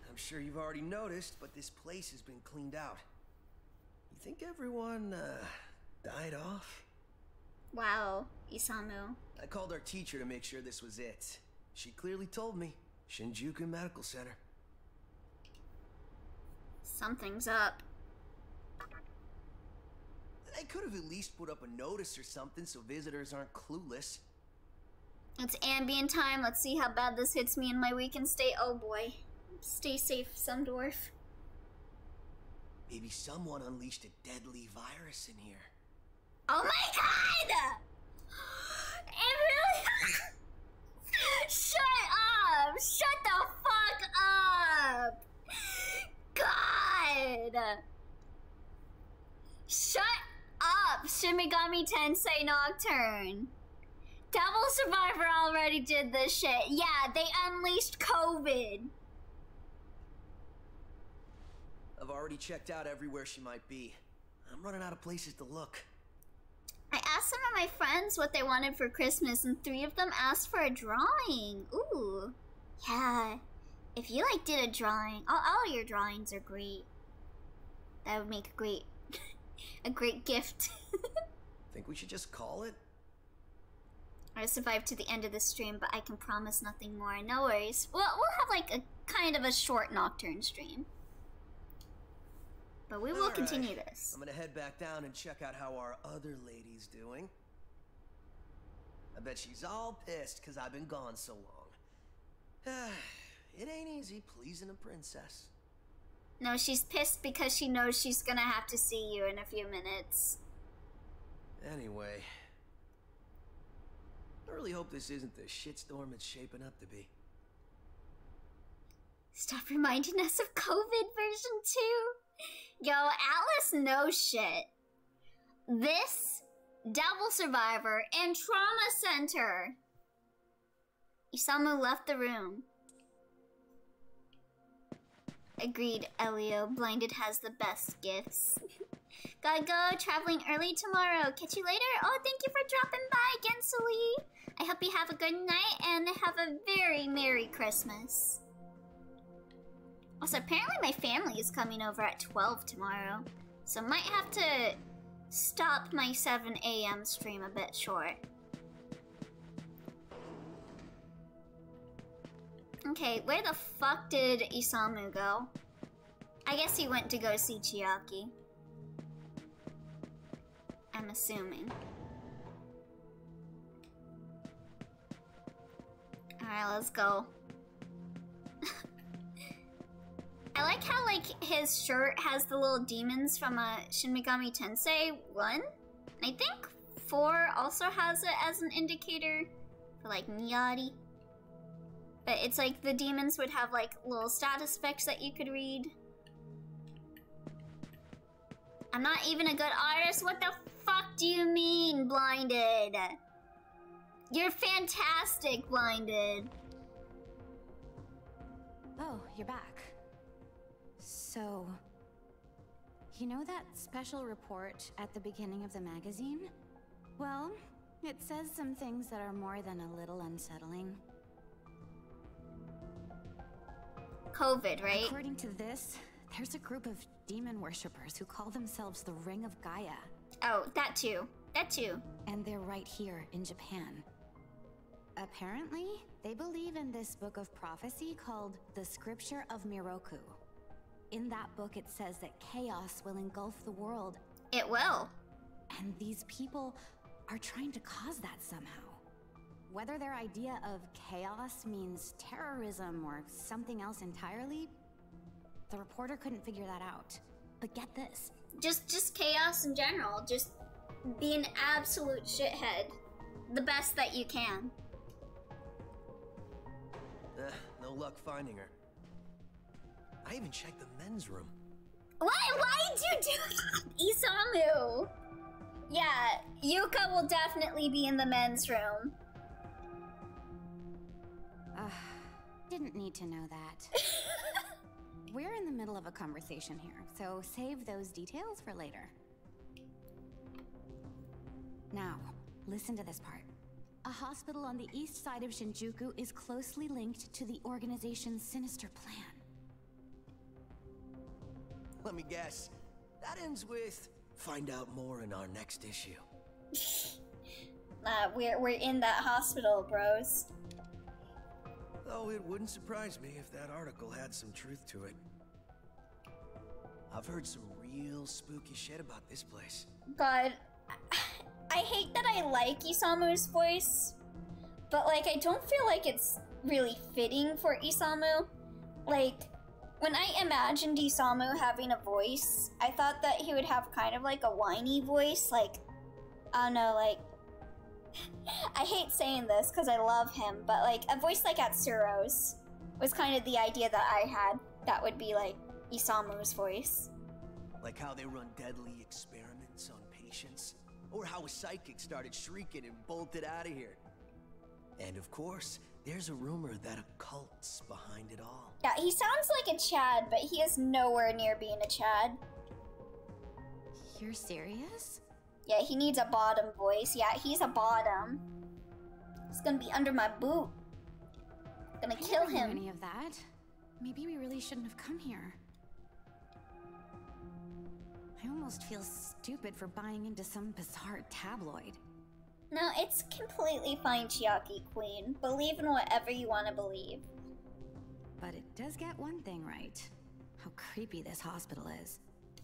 I'm sure you've already noticed, but this place has been cleaned out. You think everyone, uh, died off? Wow, Isamu. I called our teacher to make sure this was it. She clearly told me. Shinjuku Medical Center. Something's up. They could have at least put up a notice or something so visitors aren't clueless. It's ambient time. Let's see how bad this hits me in my weekend stay. Oh boy. Stay safe, some dwarf. Maybe someone unleashed a deadly virus in here. Oh my god! It really... Shut up! Shut the fuck up! God! Shut up, Shin Megami Tensei Nocturne. Devil Survivor already did this shit. Yeah, they unleashed COVID. I've already checked out everywhere she might be. I'm running out of places to look. I asked some of my friends what they wanted for Christmas, and three of them asked for a drawing. Ooh. Yeah. If you, like, did a drawing, all, all your drawings are great. That would make a great, a great gift. Think we should just call it? I survived to the end of the stream, but I can promise nothing more. No worries. Well, we'll have, like, a kind of a short Nocturne stream. But we will right. continue this. I'm gonna head back down and check out how our other lady's doing. I bet she's all pissed because I've been gone so long. It ain't easy pleasing a princess. No, she's pissed because she knows she's gonna have to see you in a few minutes. Anyway, I really hope this isn't the shitstorm it's shaping up to be. Stop reminding us of COVID version two. Yo, Atlus knows shit. This, Devil Survivor, and Trauma Center. Isamu left the room. Agreed, Elio. Blinded has the best gifts. Gotta go. Traveling early tomorrow. Catch you later. Oh, thank you for dropping by again, Sully. I hope you have a good night and have a very Merry Christmas. Also, apparently my family is coming over at twelve tomorrow, so might have to stop my seven A M stream a bit short. Okay, where the fuck did Isamu go? I guess he went to go see Chiaki. I'm assuming. Alright, let's go. I like how, like, his shirt has the little demons from uh, Shin Megami Tensei one. And I think four also has it as an indicator for, like, Miyari. But it's like the demons would have, like, little status effects that you could read. I'm not even a good artist. What the fuck do you mean, Blinded? You're fantastic, Blinded. Oh, you're back. So, you know that special report at the beginning of the magazine? Well, it says some things that are more than a little unsettling. COVID, right? According to this, there's a group of demon worshippers who call themselves the Ring of Gaia. Oh, that too. That too. And they're right here in Japan. Apparently, they believe in this book of prophecy called the Scripture of Miroku. In that book, it says that chaos will engulf the world. It will. And these people are trying to cause that somehow. Whether their idea of chaos means terrorism or something else entirely, the reporter couldn't figure that out. But get this. Just, just chaos in general. Just be an absolute shithead. The best that you can. Uh, no luck finding her. I even checked the men's room. What? Why did you do that, Isamu? Yeah, Yuka will definitely be in the men's room. Uh, didn't need to know that. We're in the middle of a conversation here, so save those details for later. Now, listen to this part. A hospital on the east side of Shinjuku is closely linked to the organization's sinister plan. Let me guess. That ends with find out more in our next issue. uh, we're, we're in that hospital, bros. Though it wouldn't surprise me if that article had some truth to it. I've heard some real spooky shit about this place. God, I hate that I like Isamu's voice, but like I don't feel like it's really fitting for Isamu. Like, When I imagined Isamu having a voice, I thought that he would have kind of like a whiny voice, like, I don't know, like, I hate saying this because I love him, but like a voice like Atsuro's was kind of the idea that I had that would be like Isamu's voice. Like how they run deadly experiments on patients, or how a psychic started shrieking and bolted out of here. And of course, there's a rumor that a cult's behind it all. Yeah, he sounds like a Chad, but he is nowhere near being a Chad. You're serious? Yeah, he needs a bottom voice. Yeah, he's a bottom. He's gonna be under my boot. I'm gonna I kill him. Any of that? Maybe we really shouldn't have come here. I almost feel stupid for buying into some bizarre tabloid. No, it's completely fine, Chiaki Queen. Believe in whatever you want to believe. But it does get one thing right. How creepy this hospital is.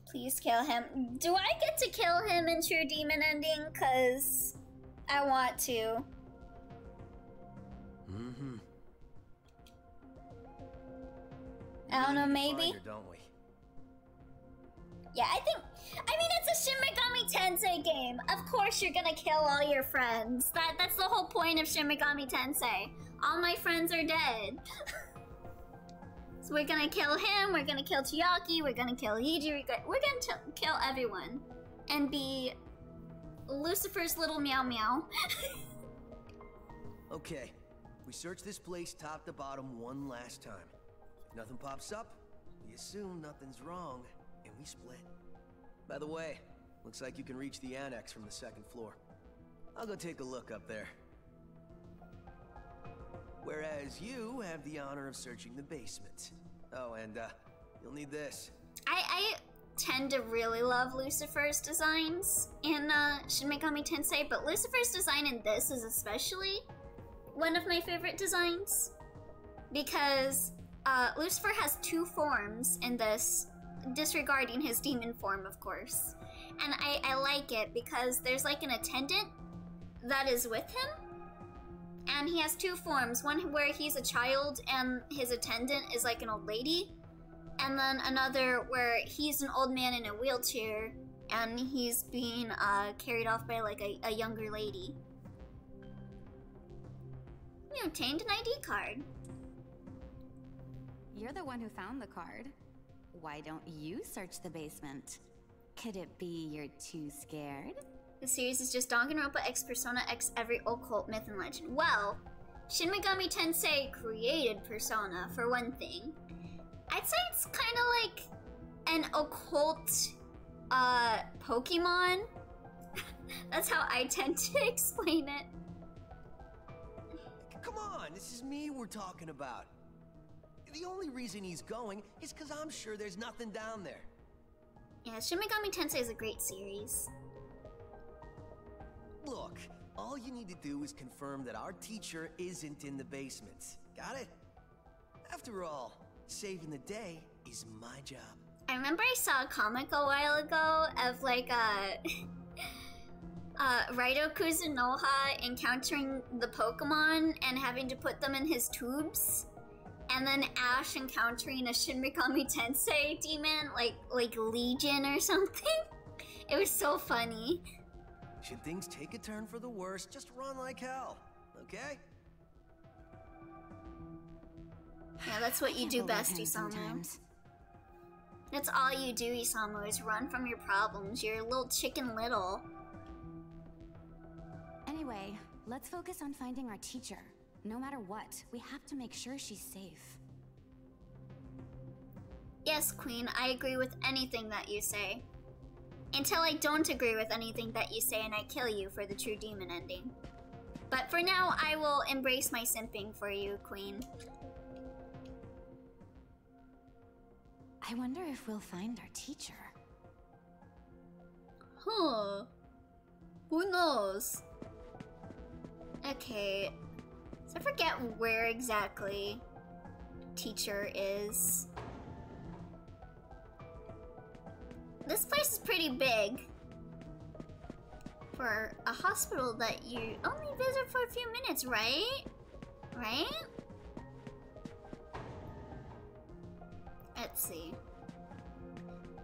Please kill him. Do I get to kill him in True Demon Ending? Because I want to. Mm-hmm. I don't know, maybe? Her, don't we? Yeah, I think... I mean, it's a Shin Megami Tensei game. Of course you're gonna kill all your friends. That, that's the whole point of Shin Megami Tensei. All my friends are dead. So we're gonna kill him, we're gonna kill Chiaki, we're gonna kill Hijiri, we're gonna kill everyone. And be... Lucifer's little meow meow. Okay. We search this place top to bottom one last time. If nothing pops up, we assume nothing's wrong, and we split. By the way, looks like you can reach the annex from the second floor. I'll go take a look up there. Whereas you have the honor of searching the basement. Oh, and uh, you'll need this. I, I tend to really love Lucifer's designs in uh, Shin Megami Tensei, but Lucifer's design in this is especially one of my favorite designs. Because uh, Lucifer has two forms in this, disregarding his demon form, of course. And I, I like it because there's like an attendant that is with him. And he has two forms, one where he's a child and his attendant is like an old lady, and then another where he's an old man in a wheelchair and he's being uh, carried off by like a, a younger lady. We obtained an I D card. You're the one who found the card. Why don't you search the basement? Could it be you're too scared? The series is just Danganronpa X Persona X every occult myth and legend. Well, Shin Megami Tensei created Persona, for one thing. I'd say it's kind of like an occult uh, Pokemon. That's how I tend to explain it. Come on, this is me we're talking about. The only reason he's going is because I'm sure there's nothing down there. Yeah, Shin Megami Tensei is a great series. Look, all you need to do is confirm that our teacher isn't in the basement. Got it? After all, saving the day is my job. I remember I saw a comic a while ago of like a... uh, Raidou Kuzunoha encountering the Pokemon and having to put them in his tubes. And then Ash encountering a Shin Megami Tensei demon, like, like Legion or something. It was so funny. Should things take a turn for the worse, just run like hell, okay? Yeah, that's what you do best, Isamu. Sometimes. That's all you do, Isamu, is run from your problems. You're a little chicken little. Anyway, let's focus on finding our teacher. No matter what, we have to make sure she's safe. Yes, Queen, I agree with anything that you say. Until I don't agree with anything that you say and I kill you for the True Demon Ending. But for now, I will embrace my simping for you, Queen. I wonder if we'll find our teacher. Huh. Who knows? Okay. So I forget where exactly teacher is. This place is pretty big for a hospital that you only visit for a few minutes, right? Right? It Let's see.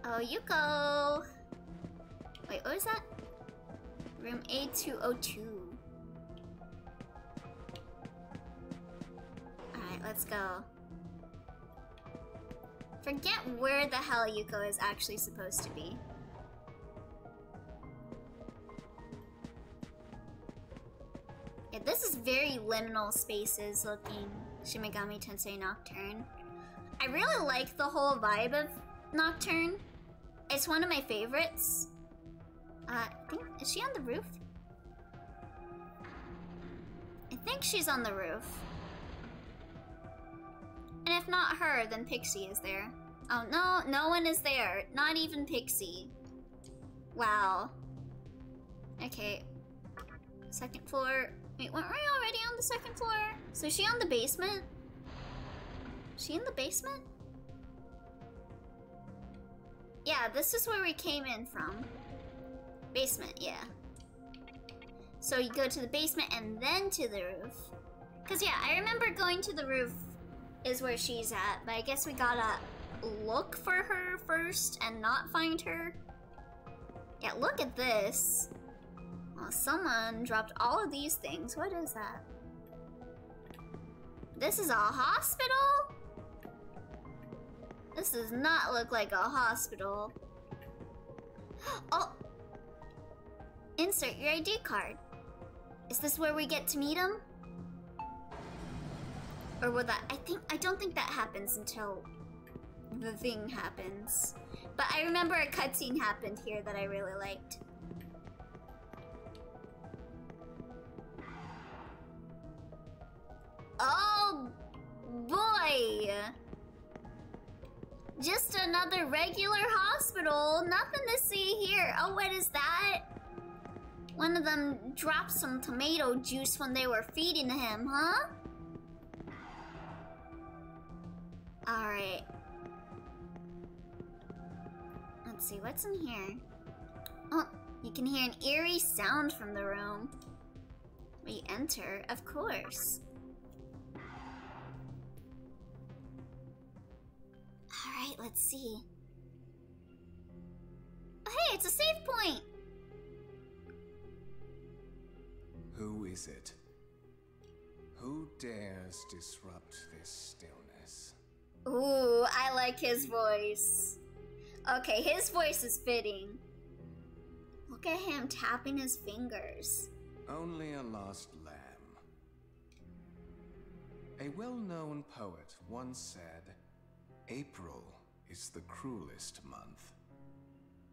Oh, Yuko! Wait, what is that? Room A two oh two. Alright, let's go. Forget where the hell Yuko is actually supposed to be. Yeah, this is very liminal spaces looking Shin Megami Tensei Nocturne. I really like the whole vibe of Nocturne. It's one of my favorites. Uh, I think, is she on the roof? I think she's on the roof. And if not her, then Pixie is there. Oh no, no one is there. Not even Pixie. Wow. Okay. Second floor. Wait, weren't we already on the second floor? So is she on the basement? Is she in the basement? Yeah, this is where we came in from. Basement, yeah. So you go to the basement and then to the roof. Cause yeah, I remember going to the roof is where she's at, but I guess we gotta look for her first and not find her. Yeah, look at this. Well, someone dropped all of these things. What is that? This is a hospital? This does not look like a hospital. Oh! Insert your I D card. Is this where we get to meet him? Or will that... I think... I don't think that happens until the thing happens. But I remember a cutscene happened here that I really liked. Oh, boy! Just another regular hospital. Nothing to see here. Oh, what is that? One of them dropped some tomato juice when they were feeding him, huh? Alright. Let's see, what's in here? Oh, you can hear an eerie sound from the room. We enter, of course. Alright, let's see. Oh, hey, it's a save point! Who is it? Who dares disrupt this stillness? Ooh, I like his voice. Okay, his voice is fitting. Look at him tapping his fingers. Only a lost lamb. A well-known poet once said, April is the cruelest month.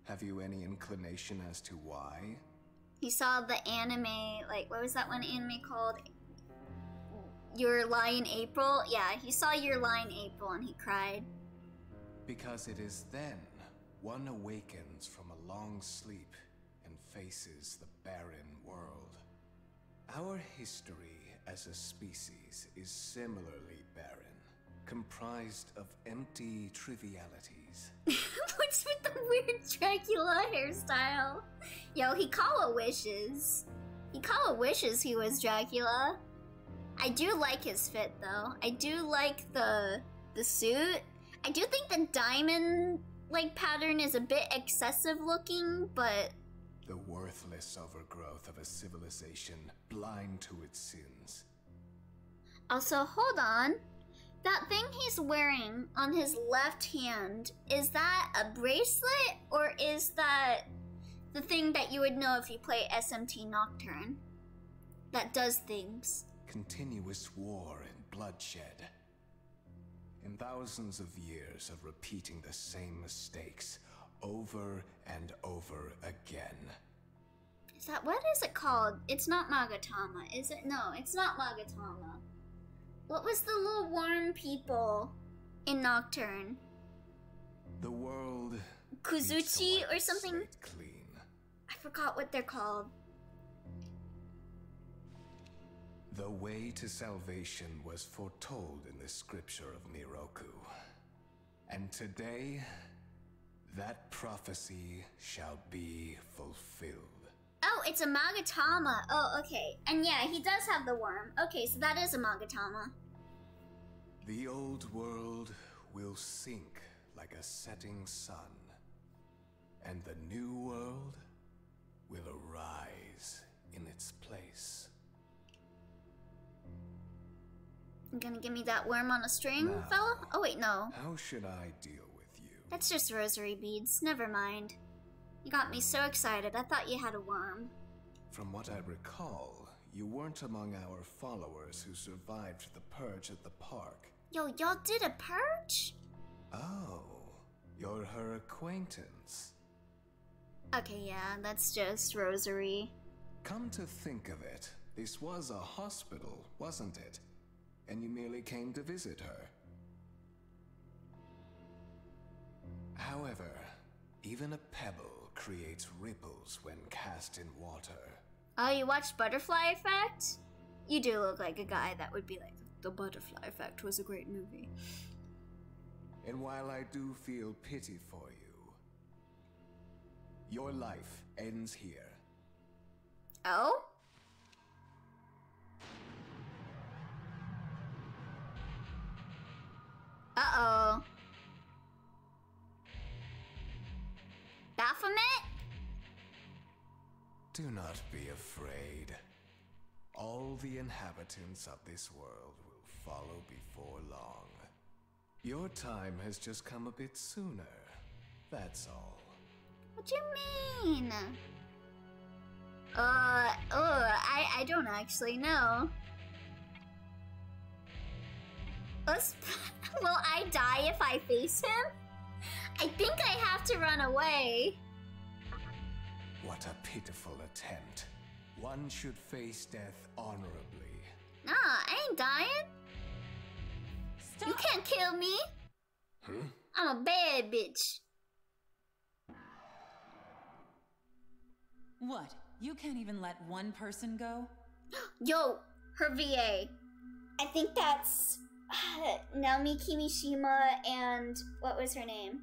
Have you any inclination as to why? He saw the anime, like, what was that one anime called? Your Lying April? Yeah, he saw Your Lying April and he cried. Because it is then one awakens from a long sleep and faces the barren world. Our history as a species is similarly barren. Comprised of empty trivialities. What's with the weird Dracula hairstyle? Yo, Hikawa wishes. Hikawa wishes he was Dracula. I do like his fit, though. I do like the the suit. I do think the diamond like pattern is a bit excessive looking, but the worthless overgrowth of a civilization blind to its sins. Also, hold on. That thing he's wearing on his left hand, is that a bracelet or is that the thing that you would know if you play S M T Nocturne that does things? Continuous war and bloodshed. In thousands of years of repeating the same mistakes over and over again. Is that, what is it called? It's not Magatama, is it? No, it's not Magatama. What was the little worm people in Nocturne? The world... Kuzuchi or something? Clean. I forgot what they're called. The way to salvation was foretold in the Scripture of Miroku. And today, that prophecy shall be fulfilled. Oh, it's a Magatama. Oh, okay. And yeah, he does have the worm. Okay, so that is a Magatama. The old world will sink like a setting sun, and the new world will arise in its place. You're gonna give me that worm on a string, now, fella? Oh wait, no. How should I deal with you? That's just rosary beads. Never mind. You got me so excited. I thought you had a worm. From what I recall, you weren't among our followers who survived the purge at the park. Yo, y'all did a purge? Oh, you're her acquaintance. Okay, yeah, that's just rosary. Come to think of it, this was a hospital, wasn't it? And you merely came to visit her. However, even a pebble creates ripples when cast in water. Oh, you watched Butterfly Effect? You do look like a guy that would be like, The Butterfly Effect was a great movie. And while I do feel pity for you, your life ends here. Oh? Uh-oh. Baphomet? Do not be afraid. All the inhabitants of this world will follow before long. Your time has just come a bit sooner. That's all. What do you mean? Uh, oh, I, I don't actually know. Will I die if I face him? I think I have to run away. What a pitiful attempt. One should face death honorably. Nah, I ain't dying. Stop. You can't kill me. Hmm? I'm a bad bitch. What? You can't even let one person go? Yo, her V A. I think that's uh, Naomi Kimishima and what was her name?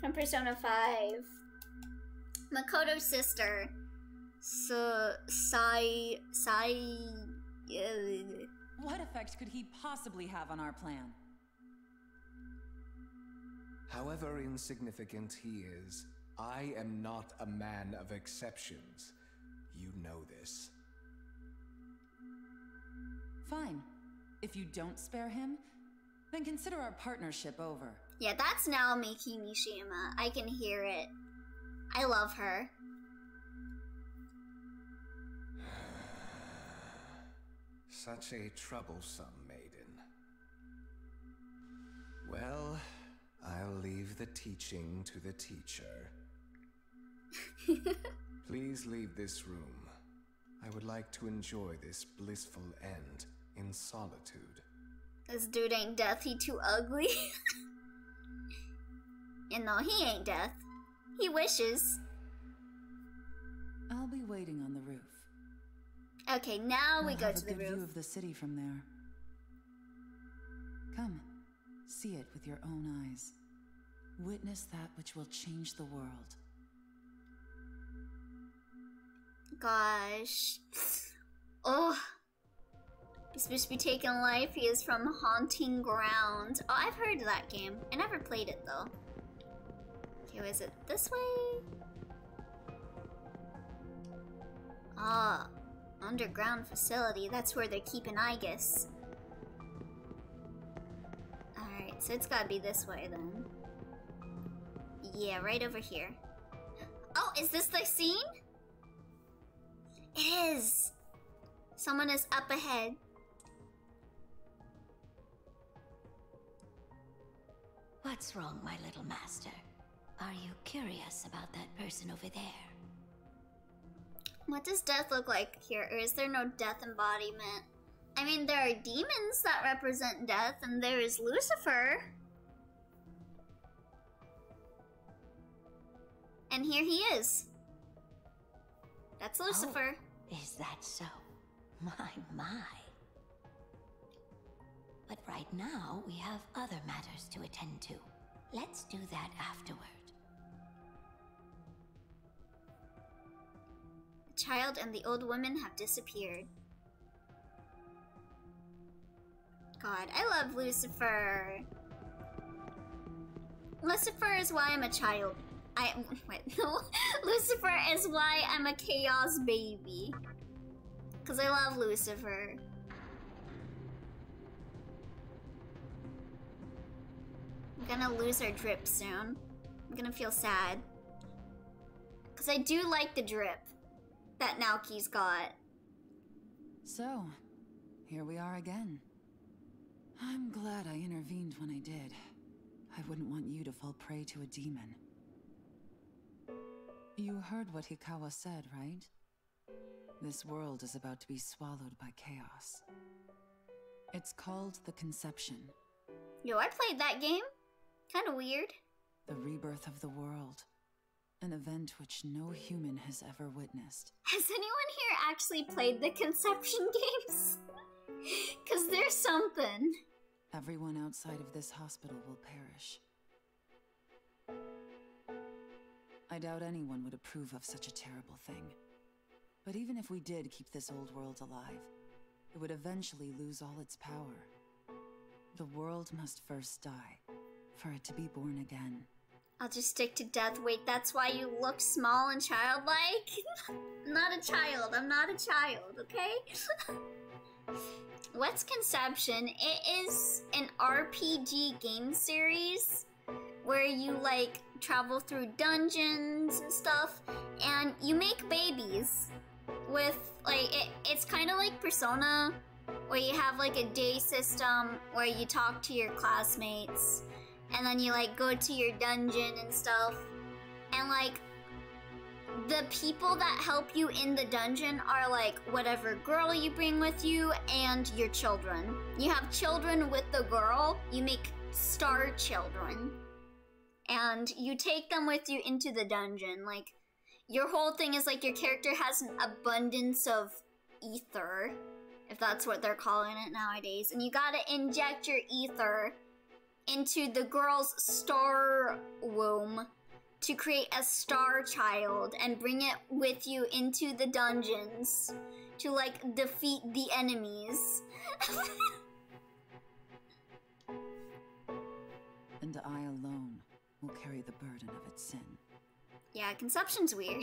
From Persona five. Makoto's sister. So, Sai... Sai... What effect could he possibly have on our plan? However insignificant he is, I am not a man of exceptions. You know this. Fine. If you don't spare him, then consider our partnership over. Yeah, that's Naomi Kimishima. I can hear it. I love her. Such a troublesome maiden. Well, I'll leave the teaching to the teacher. Please leave this room. I would like to enjoy this blissful end in solitude. This dude ain't death, he too ugly. And no, he ain't death. He wishes. I'll be waiting on the roof. Okay, now we go to the roof. We'll have a good view of the city from there. Come, see it with your own eyes. Witness that which will change the world. Gosh. Oh. He's supposed to be taking life. He is from Haunting Ground. Oh, I've heard of that game. I never played it, though. Okay, was it this way? Ah. Oh. Underground facility. That's where they're keeping Igus. Alright, so it's gotta be this way then. Yeah, right over here. Oh, is this the scene? It is! Someone is up ahead. What's wrong, my little master? Are you curious about that person over there? What does death look like here, or is there no death embodiment? I mean, there are demons that represent death, and there is Lucifer. And here he is. That's Lucifer. Oh, is that so? My, my. But right now, we have other matters to attend to. Let's do that afterward. Child and the old woman have disappeared. God, I love Lucifer. Lucifer is why I'm a child. I wait, no. Lucifer is why I'm a chaos baby. Cause I love Lucifer. I'm gonna lose our drip soon. I'm gonna feel sad. Cause I do like the drip that Naoki's got. So, here we are again. I'm glad I intervened when I did. I wouldn't want you to fall prey to a demon. You heard what Hikawa said, right? This world is about to be swallowed by chaos. It's called the Conception. Yo, I played that game. Kind of weird. The rebirth of the world. An event which no human has ever witnessed. Has anyone here actually played the Conception games? Because there's something. Everyone outside of this hospital will perish. I doubt anyone would approve of such a terrible thing. But even if we did keep this old world alive, it would eventually lose all its power. The world must first die, for it to be born again. I'll just stick to death. Wait, that's why you look small and childlike? I'm not a child. I'm not a child, okay? What's Conception? It is an R P G game series where you, like, travel through dungeons and stuff, and you make babies with, like, it, it's kind of like Persona, where you have, like, a day system where you talk to your classmates, and then you, like, go to your dungeon and stuff, and, like, the people that help you in the dungeon are, like, whatever girl you bring with you and your children. You have children with the girl, you make star children, and you take them with you into the dungeon. Like, your whole thing is, like, your character has an abundance of ether, if that's what they're calling it nowadays, and you gotta inject your ether into the girl's star womb to create a star child and bring it with you into the dungeons to, like, defeat the enemies. And I alone will carry the burden of its sin. Yeah, Conception's weird.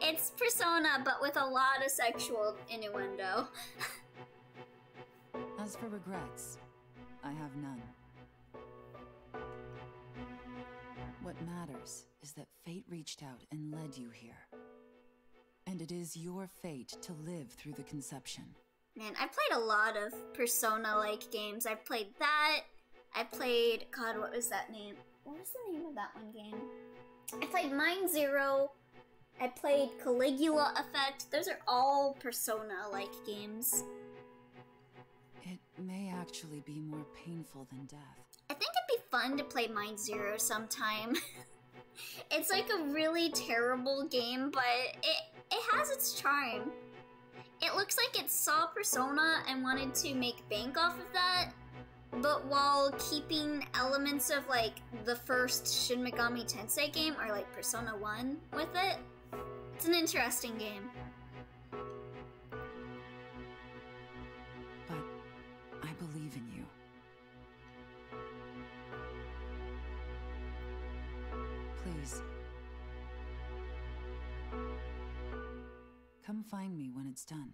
It's Persona, but with a lot of sexual innuendo. As for regrets, I have none. What matters is that fate reached out and led you here. And it is your fate to live through the Conception. Man, I've played a lot of Persona-like games. I've played that. I played... God, what was that name? What was the name of that one game? I played Mind Zero. I played Caligula Effect. Those are all Persona-like games. It may actually be more painful than death. I think it'd be fun to play Mind Zero sometime. It's like a really terrible game, but it, it has its charm. It looks like it saw Persona and wanted to make bank off of that, but while keeping elements of, like, the first Shin Megami Tensei game, or, like, Persona one with it. It's an interesting game. But I believe in you. Please. Come find me when it's done.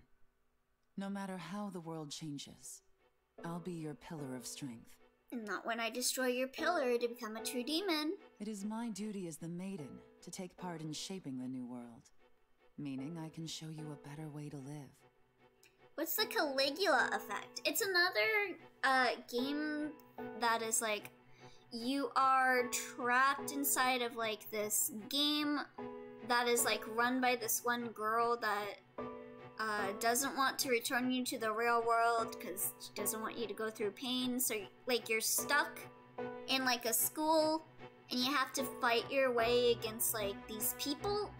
No matter how the world changes, I'll be your pillar of strength. Not when I destroy your pillar to become a true demon. It is my duty as the maiden to take part in shaping the new world. Meaning I can show you a better way to live. What's the Caligula Effect? It's another uh, game that is, like, you are trapped inside of, like, this game that is, like, run by this one girl that... Uh, doesn't want to return you to the real world because she doesn't want you to go through pain. So, like, you're stuck in, like, a school and you have to fight your way against, like, these people.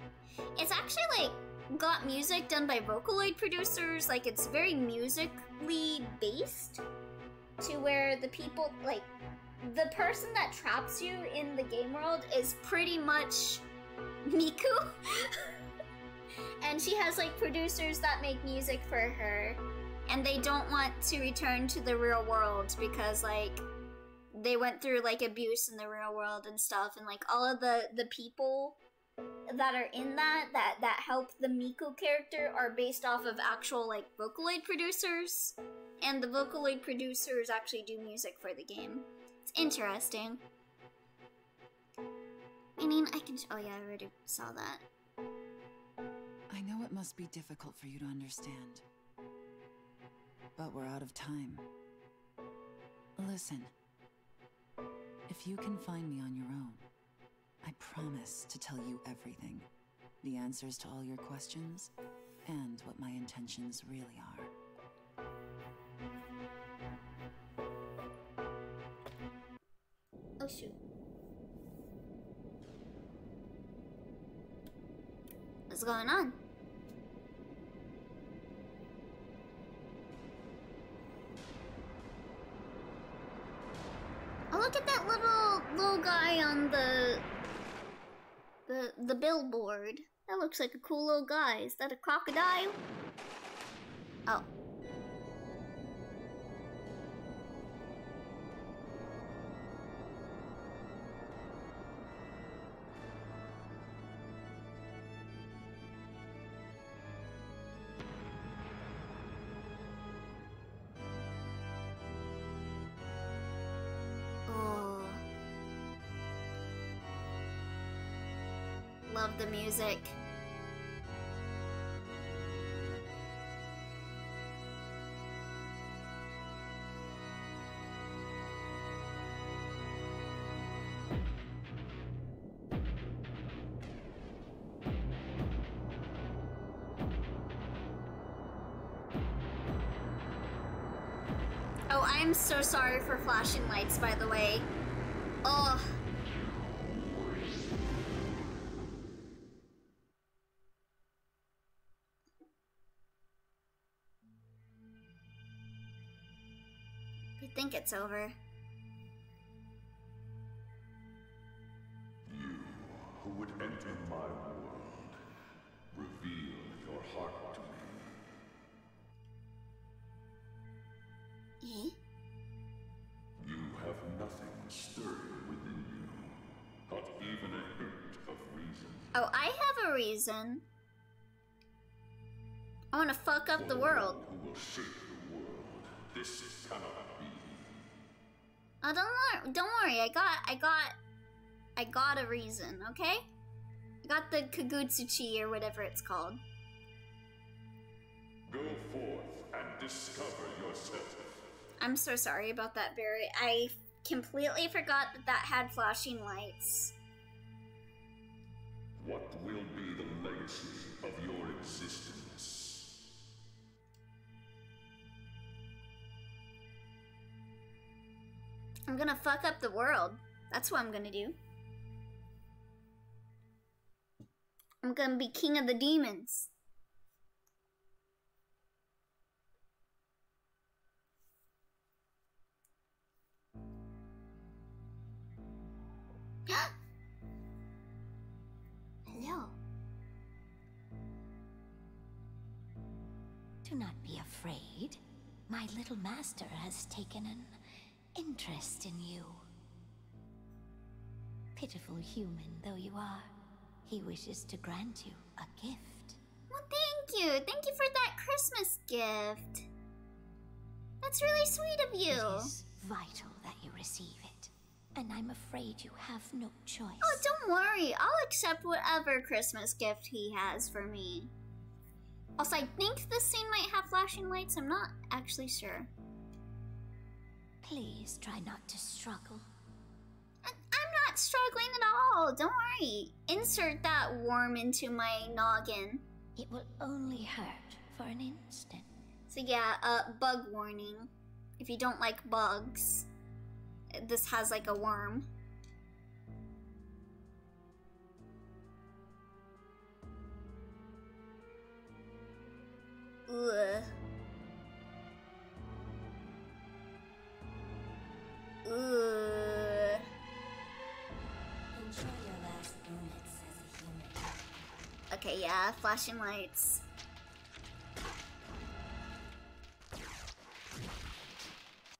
It's actually, like, got music done by Vocaloid producers. Like, it's very musically based to where the people, like, the person that traps you in the game world is pretty much Miku. And she has, like, producers that make music for her, and they don't want to return to the real world because, like, they went through like abuse in the real world and stuff, and like all of the the people that are in that that that help the Miku character are based off of actual like Vocaloid producers, and the Vocaloid producers actually do music for the game. It's interesting. I mean, I can. Oh yeah, I already saw that. I know it must be difficult for you to understand, but we're out of time. Listen, if you can find me on your own, I promise to tell you everything. The answers to all your questions, and what my intentions really are. Oh shoot. What's going on? Oh, look at that little little guy on the the the billboard. That looks like a cool little guy. Is that a crocodile? Oh. Love the music. Oh, I'm so sorry for flashing lights, by the way. Oh. I think it's over. You who would enter my world, reveal your heart to me. Eh? You have nothing stirring within you, not even a hint of reason. Oh, I have a reason. I want to fuck up For the world. Who will shake the world? This cannot be. Oh, don't worry, don't worry, I got, I got, I got a reason, okay? I got the Kagutsuchi or whatever it's called. Go forth and discover yourself. I'm so sorry about that, Barry. I completely forgot that that had flashing lights. What will be the legacy of your existence? I'm gonna fuck up the world. That's what I'm gonna do. I'm gonna be king of the demons. Hello. Do not be afraid. My little master has taken an interest in you. Pitiful human though you are, he wishes to grant you a gift. Well, thank you. Thank you for that Christmas gift. That's really sweet of you. It is vital that you receive it, and I'm afraid you have no choice. Oh, don't worry. I'll accept whatever Christmas gift he has for me. Also, I think this scene might have flashing lights. I'm not actually sure. Please try not to struggle. I'm not struggling at all. Don't worry. Insert that worm into my noggin. It will only hurt for an instant. So yeah, uh, bug warning. If you don't like bugs, this has like a worm. Ugh. Ugh. Enjoy your last moments as a human. Okay, yeah, flashing lights.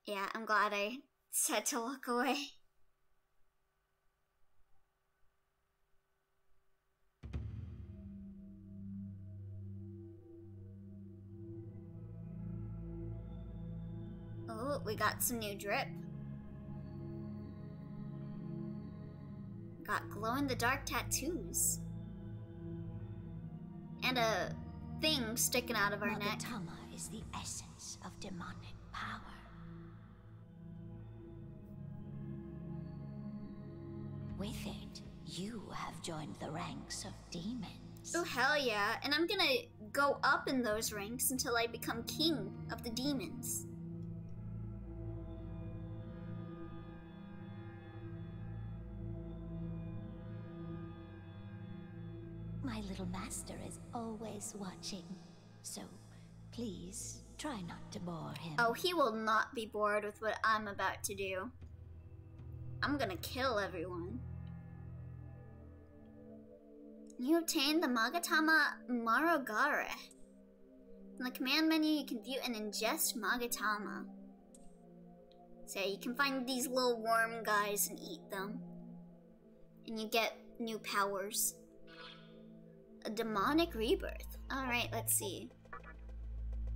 Yeah, I'm glad I said to walk away. Oh, we got some new drip. Got glow-in-the-dark tattoos. And a thing sticking out of our Magatama neck. Magatama is the essence of demonic power. With it, you have joined the ranks of demons. Oh, hell yeah. And I'm gonna go up in those ranks until I become king of the demons. My little master is always watching, so please try not to bore him. Oh, he will not be bored with what I'm about to do. I'm gonna kill everyone. You obtain the Magatama Marogare. In the command menu, you can view and ingest Magatama. So you can find these little worm guys and eat them. And you get new powers. A demonic rebirth. Alright, let's see.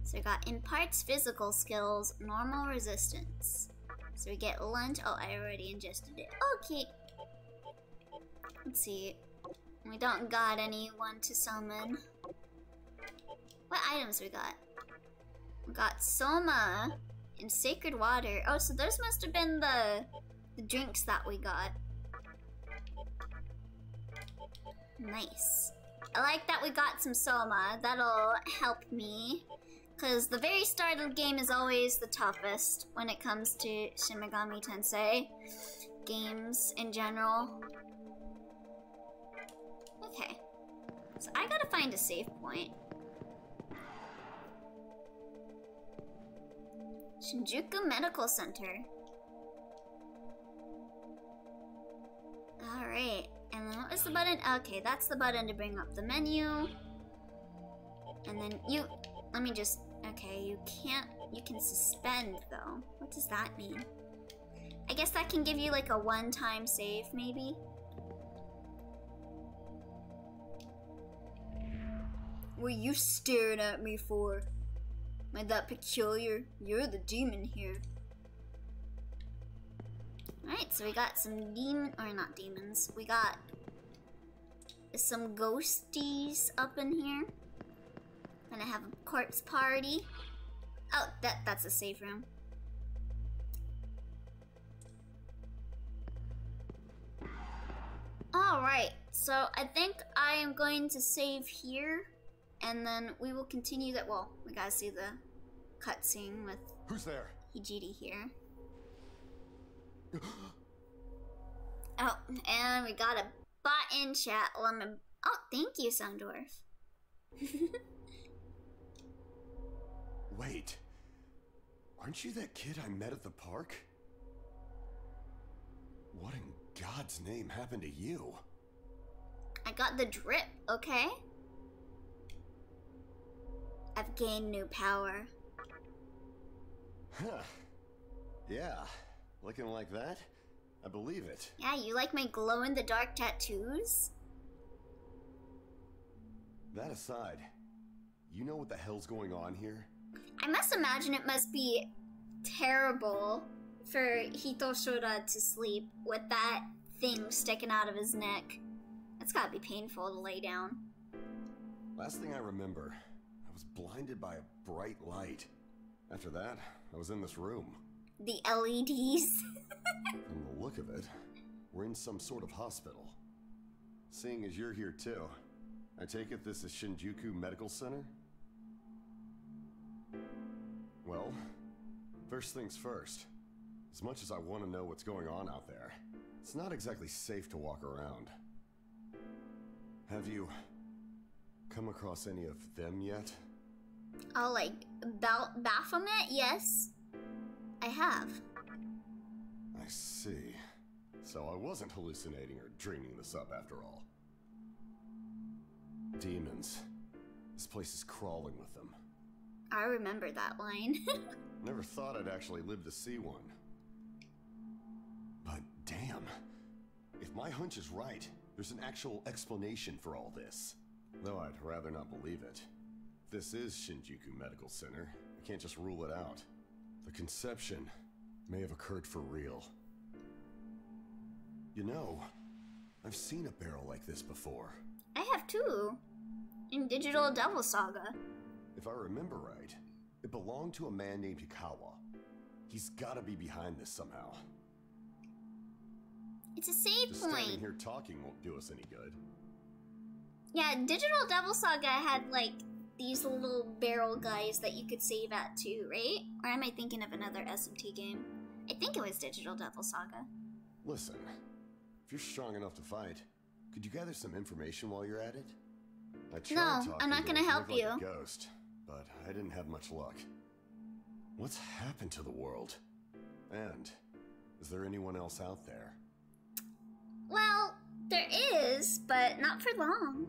So we got imparts physical skills, normal resistance. So we get lunch. Oh, I already ingested it. Okay. Let's see. We don't got anyone to summon. What items we got? We got Soma and Sacred Water. Oh, so those must have been the, the drinks that we got. Nice. I like that we got some Soma. That'll help me. Because the very start of the game is always the toughest when it comes to Shin Megami Tensei games in general. Okay. So I gotta find a safe point. Shinjuku Medical Center. Alright. And then what was the button? Okay, that's the button to bring up the menu. And then you... Let me just... Okay, you can't... You can suspend, though. What does that mean? I guess that can give you, like, a one-time save, maybe? What are you staring at me for? Am I that peculiar? You're the demon here. Alright, so we got some demon... Or not demons. We got... some ghosties up in here. Gonna have a corpse party. Oh, that that's a safe room. Alright, so I think I am going to save here, and then we will continue that. Well, we gotta see the cutscene with Who's there? Hijiri here. Oh, and we got a bot in chat. Lemon. Oh, thank you, Sun Dwarf. Wait, aren't you that kid I met at the park? What in God's name happened to you? I got the drip, okay? I've gained new power. Huh. Yeah, looking like that, I believe it. Yeah, you like my glow-in-the-dark tattoos? That aside, you know what the hell's going on here? I must imagine it must be terrible for Hitoshura to sleep with that thing sticking out of his neck. That's gotta be painful to lay down. Last thing I remember, I was blinded by a bright light. After that, I was in this room. The L E Ds. From the look of it, we're in some sort of hospital. Seeing as you're here too, I take it this is Shinjuku Medical Center? Well, first things first, as much as I want to know what's going on out there, it's not exactly safe to walk around. Have you come across any of them yet? Oh, like Baphomet? Yes, I have. I see. So I wasn't hallucinating or dreaming this up after all. Demons. This place is crawling with them. I remember that line. Never thought I'd actually live to see one. Damn. If my hunch is right, there's an actual explanation for all this. Though I'd rather not believe it. This is Shinjuku Medical Center. I can't just rule it out. The conception may have occurred for real. You know, I've seen a barrel like this before. I have too. In Digital Devil Saga. If I remember right, it belonged to a man named Hikawa. He's gotta be behind this somehow. It's a save just point. Standing here talking won't do us any good. Yeah, Digital Devil Saga had like these little barrel guys that you could save at too, right? Or am I thinking of another S M T game? I think it was Digital Devil Saga. Listen, if you're strong enough to fight, could you gather some information while you're at it? I tried no, I'm not gonna help like you. A ghost, but I didn't have much luck. What's happened to the world? And is there anyone else out there? Well, there is, but not for long.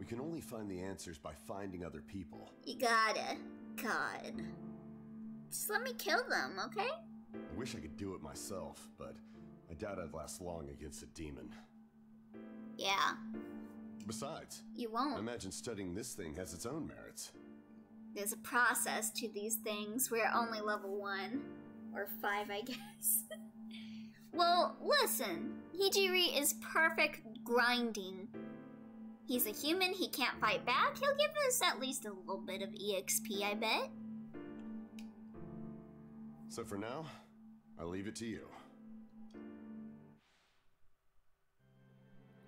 We can only find the answers by finding other people. You gotta. God. Just let me kill them, okay? I wish I could do it myself, but I doubt I'd last long against a demon. Yeah. Besides, you won't. I imagine studying this thing has its own merits. There's a process to these things. We're only level one. Or five, I guess. Well, listen. Hijiri is perfect grinding. He's a human. He can't fight back. He'll give us at least a little bit of E X P, I bet. So for now, I'll leave it to you.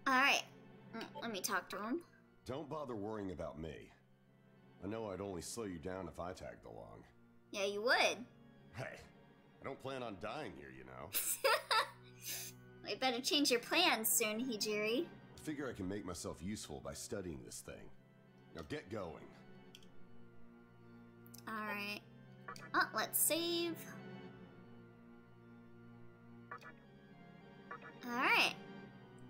Alright. Let me talk to him. Don't bother worrying about me. I know I'd only slow you down if I tagged along. Yeah, you would. Hey, I don't plan on dying here, you know. We better change your plans soon, Hijiri. I figure I can make myself useful by studying this thing. Now get going. Alright. Oh, let's save. Alright.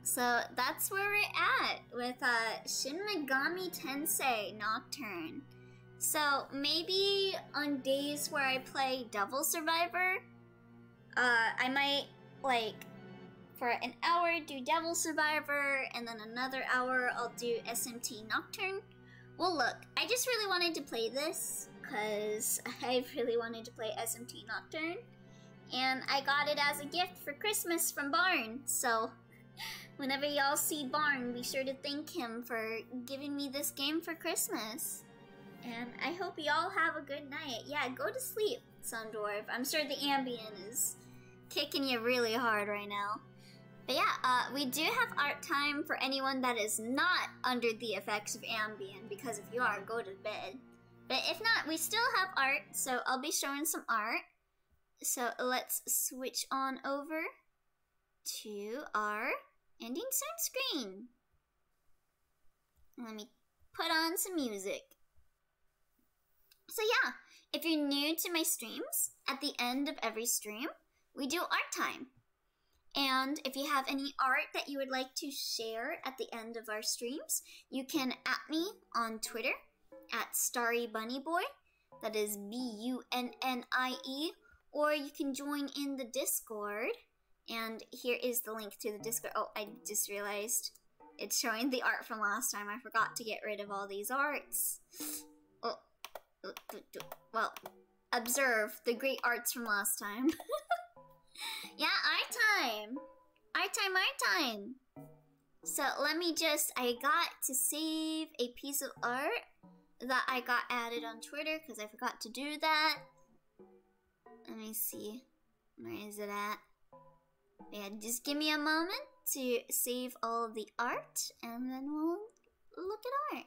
So that's where we're at with uh, Shin Megami Tensei Nocturne. So maybe on days where I play Devil Survivor, uh, I might like for an hour do Devil Survivor and then another hour I'll do S M T Nocturne. Well look, I just really wanted to play this because I really wanted to play S M T Nocturne and I got it as a gift for Christmas from Barn, so whenever y'all see Barn, be sure to thank him for giving me this game for Christmas. And I hope y'all have a good night. Yeah, go to sleep, Sundwarf. I'm sure the Ambien is kicking you really hard right now. But yeah, uh, we do have art time for anyone that is not under the effects of Ambien, because if you are, go to bed. But if not, we still have art, so I'll be showing some art. So let's switch on over to our ending sound screen. Let me put on some music. So yeah, if you're new to my streams, at the end of every stream, we do art time. And if you have any art that you would like to share at the end of our streams, you can at me on Twitter at Starry Bunny Boy. That is B U N N I E. Or you can join in the Discord. And here is the link to the Discord. Oh, I just realized it's showing the art from last time. I forgot to get rid of all these arts. Oh, well, observe the great arts from last time. Yeah, art time. Art time, art time. So let me just, I got to save a piece of art that I got added on Twitter because I forgot to do that. Let me see. Where is it at? Yeah, just give me a moment to save all the art, and then we'll look at art.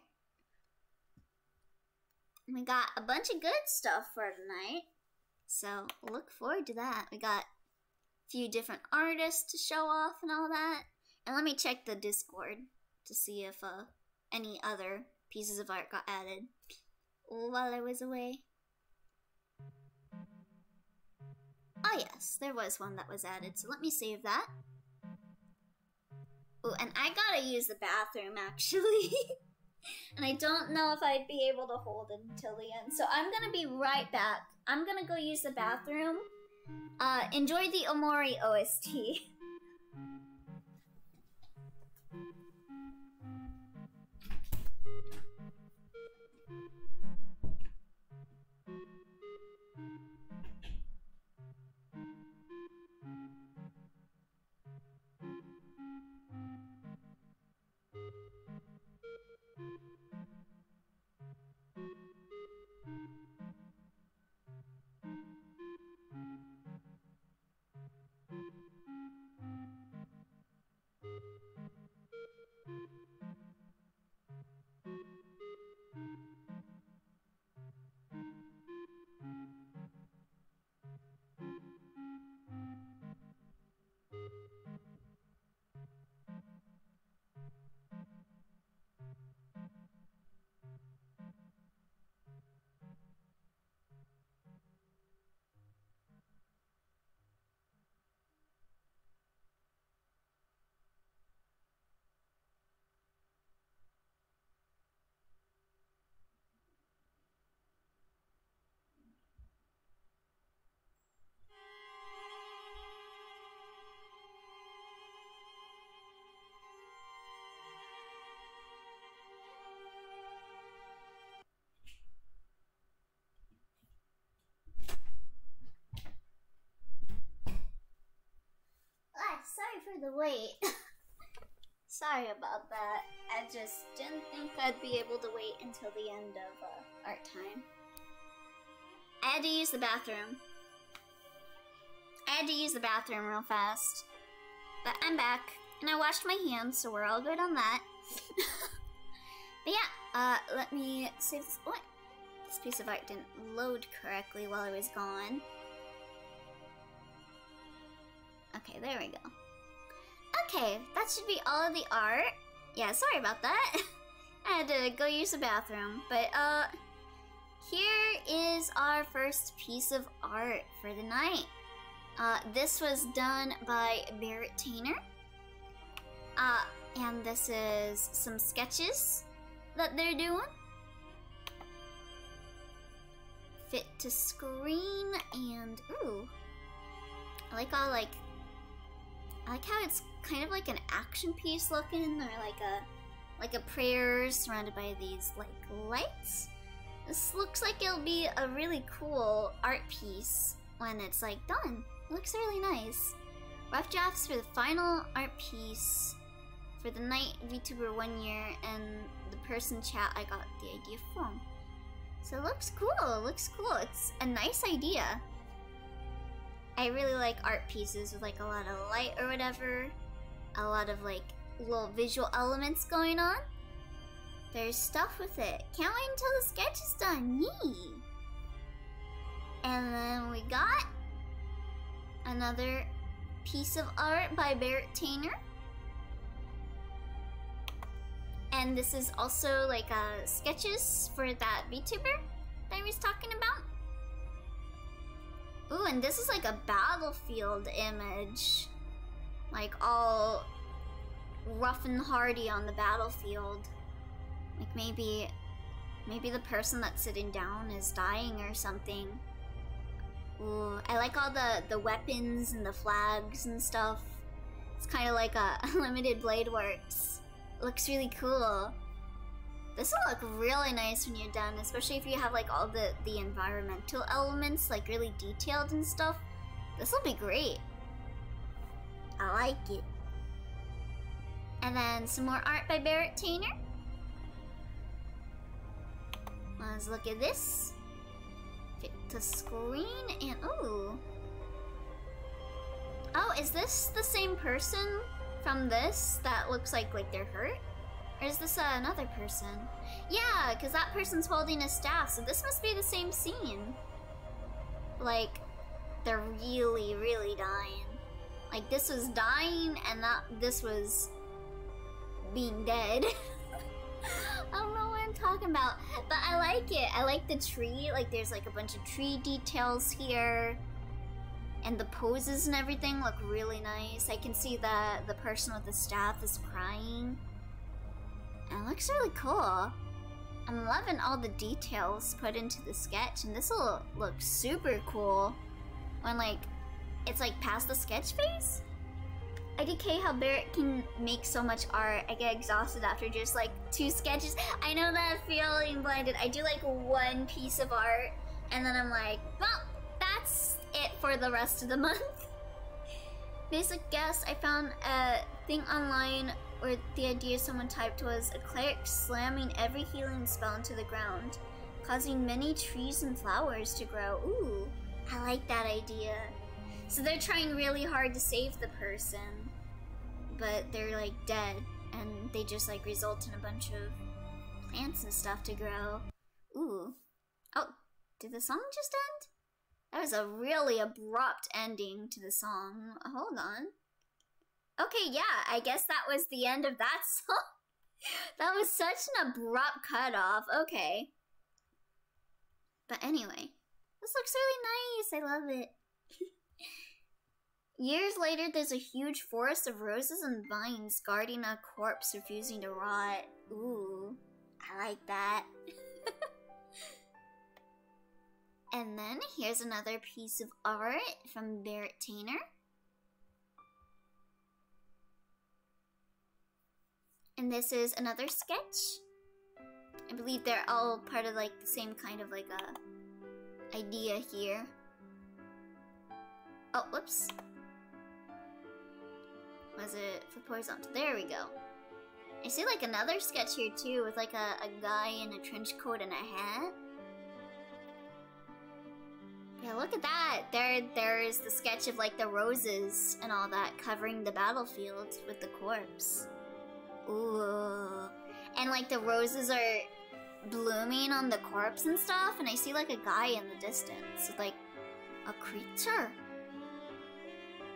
We got a bunch of good stuff for tonight, so look forward to that. We got a few different artists to show off and all that. And let me check the Discord to see if uh, any other pieces of art got added while I was away. Oh yes, there was one that was added, so let me save that. Oh, and I gotta use the bathroom, actually. And I don't know if I'd be able to hold it until the end, so I'm gonna be right back. I'm gonna go use the bathroom. Uh, enjoy the Omori O S T. for the wait. Sorry about that. I just didn't think I'd be able to wait until the end of uh, art time. I had to use the bathroom. I had to use the bathroom real fast. But I'm back, and I washed my hands, so we're all good on that. But yeah, uh, let me save this. What? This piece of art didn't load correctly while I was gone. Okay, there we go. Okay, that should be all of the art. Yeah, sorry about that. I had to go use the bathroom. But, uh, here is our first piece of art for the night. Uh, this was done by Barrett Tainer. Uh, and this is some sketches that they're doing. Fit to screen and, ooh. I like all, like, I like how it's kind of like an action piece looking, or like a like a prayer surrounded by these like lights. This looks like it'll be a really cool art piece when it's like done. It looks really nice. Rough drafts for the final art piece for the night, VTuber one year, and the person chat I got the idea from. So it looks cool, it looks cool. It's a nice idea. I really like art pieces with like a lot of light or whatever. A lot of like little visual elements going on. There's stuff with it. Can't wait until the sketch is done. Yee! And then we got another piece of art by Barrett Tainer. And this is also like uh, sketches for that VTuber that I was talking about. Ooh, and this is like a battlefield image. Like all rough and hardy on the battlefield. Like maybe, maybe the person that's sitting down is dying or something. Ooh, I like all the, the weapons and the flags and stuff. It's kind of like a Limited Blade Works. Looks really cool. This will look really nice when you're done, especially if you have like all the, the environmental elements, like really detailed and stuff. This will be great. I like it. And then some more art by Barrett Tainer. Let's look at this. Fit to screen and ooh. Oh, is this the same person from this that looks like like they're hurt? Or is this uh, another person? Yeah, because that person's holding a staff, so this must be the same scene. Like, they're really, really dying. Like, this was dying, and that this was being dead. I don't know what I'm talking about, but I like it. I like the tree. Like, there's like a bunch of tree details here. And the poses and everything look really nice. I can see that the person with the staff is crying. And it looks really cool. I'm loving all the details put into the sketch, and this will look super cool when like it's like past the sketch phase. I D K how Barrett can make so much art. I get exhausted after just like two sketches. I know that feeling, blinded. I do like one piece of art and then I'm like, well, that's it for the rest of the month. Basic guess, I found a thing online where the idea someone typed was a cleric slamming every healing spell into the ground, causing many trees and flowers to grow. Ooh, I like that idea. So they're trying really hard to save the person, but they're like dead, and they just like result in a bunch of plants and stuff to grow. Ooh. Oh, did the song just end? That was a really abrupt ending to the song. Hold on. Okay, yeah, I guess that was the end of that song. That was such an abrupt cutoff. Okay. But anyway, this looks really nice. I love it. Years later, there's a huge forest of roses and vines guarding a corpse refusing to rot. Ooh, I like that. And then here's another piece of art from Barrett Tainer. And this is another sketch. I believe they're all part of like the same kind of like a idea here. Oh, whoops. Was it flip horizontal? There we go. I see like another sketch here too with like a, a guy in a trench coat and a hat. Yeah, look at that. There, there's the sketch of like the roses and all that covering the battlefield with the corpse. Ooh. And like the roses are blooming on the corpse and stuff, and I see like a guy in the distance with like a creature.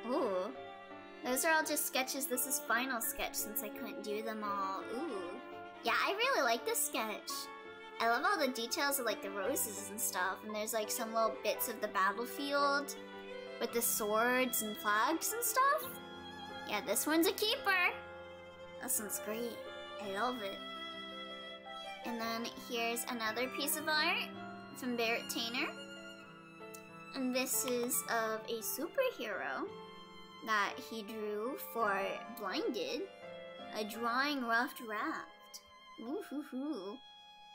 Ooh. Those are all just sketches. This is final sketch since I couldn't do them all. Ooh. Yeah, I really like this sketch. I love all the details of like the roses and stuff, and there's like some little bits of the battlefield with the swords and flags and stuff. Yeah, this one's a keeper. This one's great. I love it. And then here's another piece of art from Barrett Tainer. And this is of a superhero that he drew for Blinded, a drawing rough draft. Woohoo!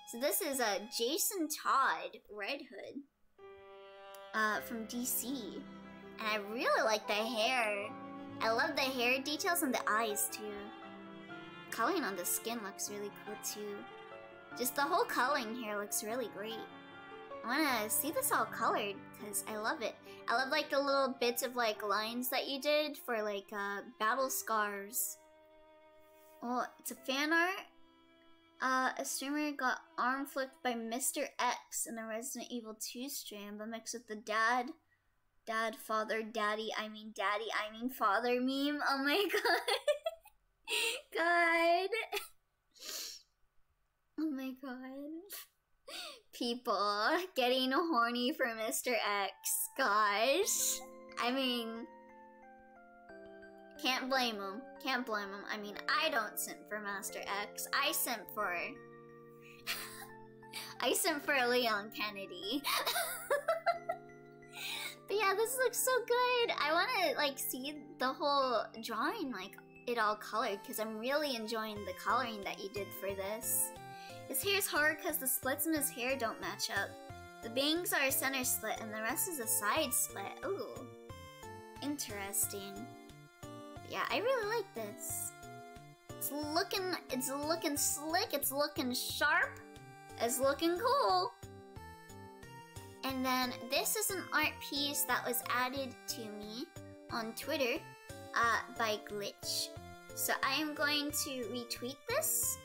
So this is a uh, Jason Todd Red Hood uh, from D C, and I really like the hair. I love the hair details and the eyes too. Coloring on the skin looks really cool too. Just the whole coloring here looks really great. I wanna see this all colored because I love it. I love like the little bits of like lines that you did for like uh, battle scars. Oh, it's a fan art. Uh, a streamer got arm flipped by Mister X in the Resident Evil two stream, but mixed with the dad, dad, father, daddy, I mean daddy, I mean father meme. Oh my god. God. Oh my god. People getting horny for Mister X. Gosh. I mean, can't blame him. Can't blame him. I mean, I don't simp for Master X. I simp for... I simp for Leon Kennedy. But yeah, this looks so good. I want to, like, see the whole drawing, like, it all colored, because I'm really enjoying the coloring that you did for this. His hair's hard because the splits in his hair don't match up. The bangs are a center slit, and the rest is a side slit. Ooh. Interesting. Yeah, I really like this. It's looking, it's looking slick, it's looking sharp, it's looking cool. And then this is an art piece that was added to me on Twitter uh, by Glitch. So I am going to retweet this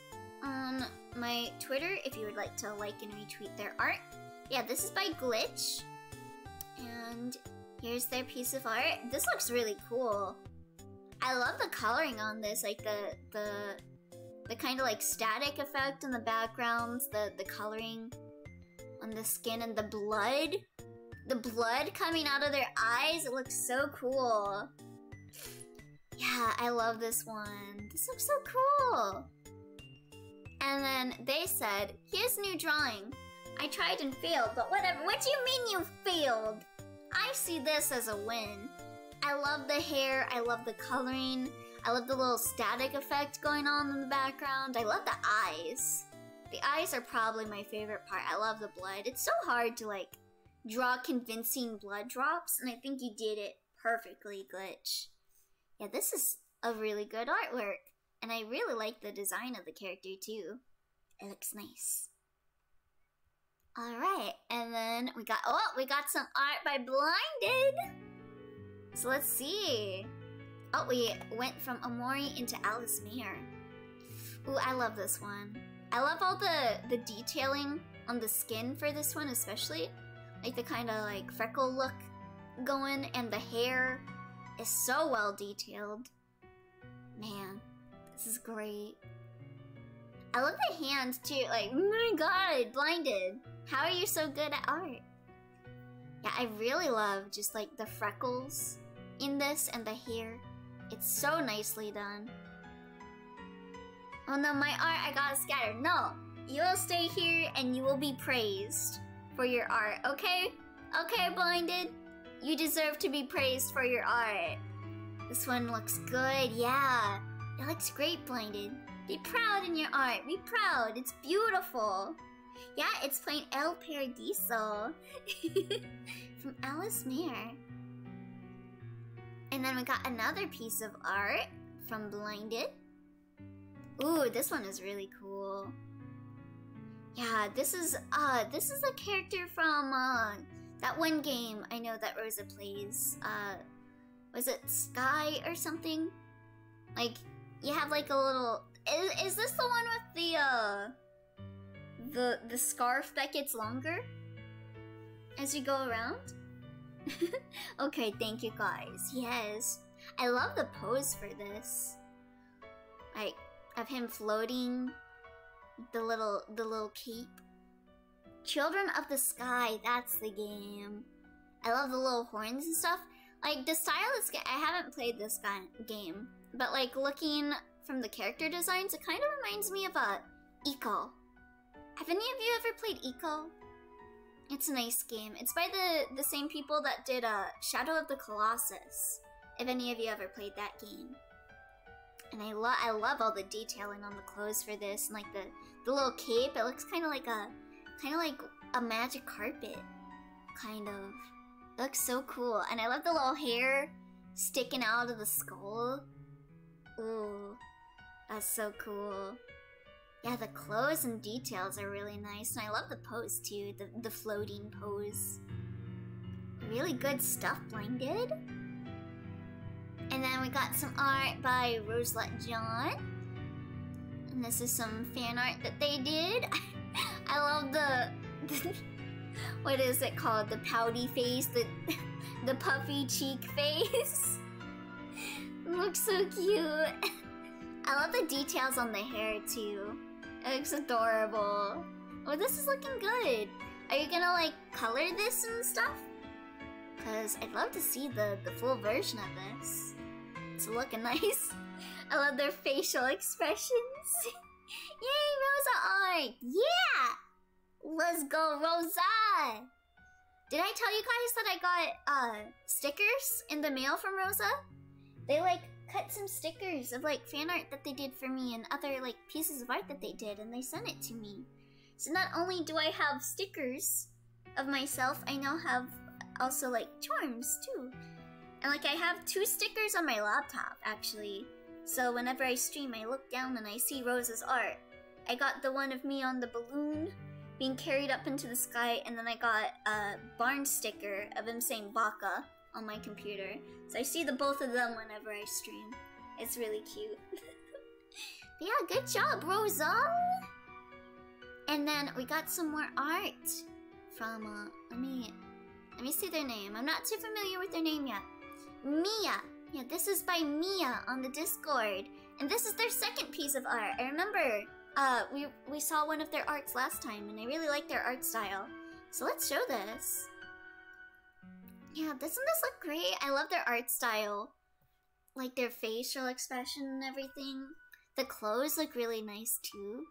on my Twitter if you would like to like and retweet their art. Yeah, this is by Glitch. And here's their piece of art. This looks really cool. I love the coloring on this, like the the the kind of like static effect in the backgrounds, the the coloring on the skin and the blood, the blood coming out of their eyes. It looks so cool. Yeah, I love this one. This looks so cool. And then they said, "Here's new drawing. I tried and failed, but whatever." What do you mean you failed? I see this as a win. I love the hair, I love the coloring, I love the little static effect going on in the background. I love the eyes. The eyes are probably my favorite part. I love the blood. It's so hard to like draw convincing blood drops, and I think you did it perfectly, Glitch. Yeah, this is a really good artwork, and I really like the design of the character too. It looks nice. Alright, and then we got, oh, we got some art by Blinded! So let's see. Oh, we went from Omori into Alice Mayer. Ooh, I love this one. I love all the, the detailing on the skin for this one especially. Like the kind of like freckle look going, and the hair is so well detailed. Man, this is great. I love the hands too, like, oh my god, Blinded. How are you so good at art? Yeah, I really love just like the freckles in this and the hair. It's so nicely done. Oh no, my art, I got scattered. No, you will stay here and you will be praised for your art, okay? Okay, Blinded, you deserve to be praised for your art. This one looks good, yeah. It looks great, Blinded. Be proud in your art, be proud, it's beautiful. Yeah, it's playing El Paradiso from Alice Mayer. And then we got another piece of art from Blinded. Ooh, this one is really cool. Yeah, this is uh this is a character from uh, that one game I know that Rosa plays. Uh, was it Sky or something? Like you have like a little. Is, is this the one with the uh the the scarf that gets longer as you go around? Okay, thank you guys. Yes, I love the pose for this. Like of him floating. The little, the little cape. Children of the Sky, that's the game. I love the little horns and stuff. Like, the style is... I haven't played this game. But, like, looking from the character designs, it kind of reminds me of a Ico. Have any of you ever played Ico? It's a nice game. It's by the, the same people that did uh, Shadow of the Colossus. If any of you ever played that game. And I love I love all the detailing on the clothes for this, and like the the little cape. It looks kind of like a kind of like a magic carpet, kind of. It looks so cool, and I love the little hair sticking out of the skull. Ooh, that's so cool. Yeah, the clothes and details are really nice, and I love the pose too. The the floating pose. Really good stuff, Blinded. And then we got some art by Roselette John. And this is some fan art that they did. I love the, the... What is it called? The pouty face, the, the puffy cheek face. It looks so cute. I love the details on the hair, too. It looks adorable. Oh, this is looking good. Are you gonna, like, color this and stuff? Because I'd love to see the, the full version of this. It's looking nice. I love their facial expressions. Yay, Rosa art! Yeah! Let's go, Rosa! Did I tell you guys that I got uh, stickers in the mail from Rosa? They like cut some stickers of like fan art that they did for me and other like pieces of art that they did, and they sent it to me. So not only do I have stickers of myself, I now have also like charms too. And like I have two stickers on my laptop actually. So whenever I stream, I look down and I see Rose's art. I got the one of me on the balloon being carried up into the sky, and then I got a barn sticker of him saying baka on my computer. So I see the both of them whenever I stream. It's really cute. But yeah, good job, Rosa! And then we got some more art from uh, let me Let me see their name. I'm not too familiar with their name yet. Mia. Yeah, this is by Mia on the Discord. And this is their second piece of art. I remember uh, we, we saw one of their arts last time, and I really like their art style. So let's show this. Yeah, doesn't this look great? I love their art style. Like their facial expression and everything. The clothes look really nice too.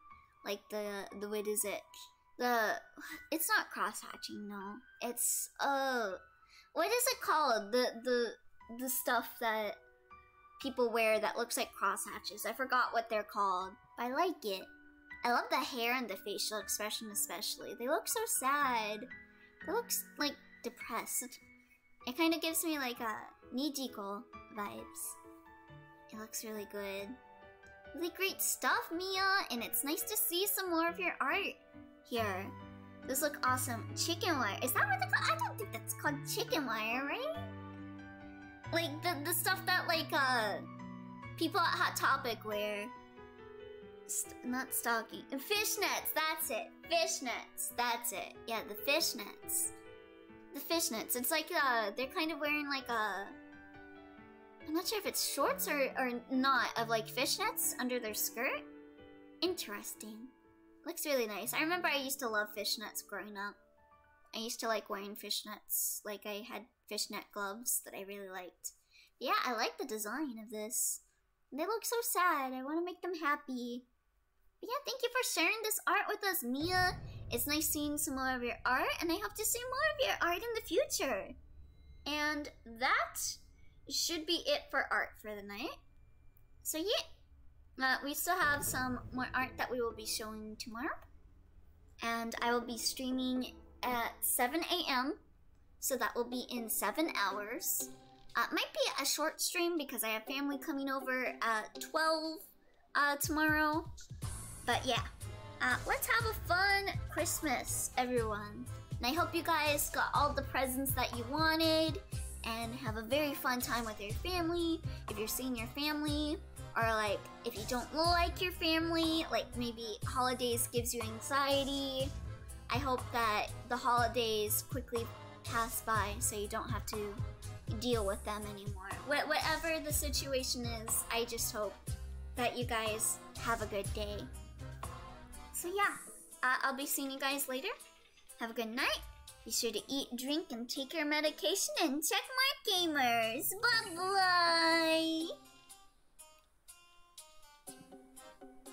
Like the, the what is it? The, it's not cross-hatching, no. It's, uh, what is it called? The, the, the stuff that people wear that looks like cross-hatches. I forgot what they're called, but I like it. I love the hair and the facial expression especially. They look so sad. They look, like, depressed. It kind of gives me, like, a Nijiko vibes. It looks really good. Really great stuff, Mia, and it's nice to see some more of your art. Here, this look awesome. Chicken wire. Is that what they're called? I don't think that's called chicken wire, right? Like the the stuff that like uh people at Hot Topic wear. St not stocking. Fishnets. That's it. Fishnets. That's it. Yeah, the fishnets. The fishnets. It's like uh they're kind of wearing like a. I'm not sure if it's shorts or or not of like fishnets under their skirt. Interesting. Looks really nice. I remember I used to love fishnets growing up. I used to like wearing fishnets. Like, I had fishnet gloves that I really liked. But yeah, I like the design of this. They look so sad. I want to make them happy. But yeah, thank you for sharing this art with us, Mia. It's nice seeing some more of your art, and I hope to see more of your art in the future. And that should be it for art for the night. So yeah. Uh, we still have some more art that we will be showing tomorrow. And I will be streaming at seven A M So that will be in seven hours. Uh, might be a short stream because I have family coming over at twelve uh, tomorrow. But yeah, uh, let's have a fun Christmas, everyone. And I hope you guys got all the presents that you wanted and have a very fun time with your family. If you're seeing your family, or like if you don't like your family, like maybe holidays gives you anxiety. I hope that the holidays quickly pass by so you don't have to deal with them anymore. Wh whatever the situation is, I just hope that you guys have a good day. So yeah, uh, I'll be seeing you guys later. Have a good night. Be sure to eat, drink, and take your medication, and check Mark Gamers. Bye-bye!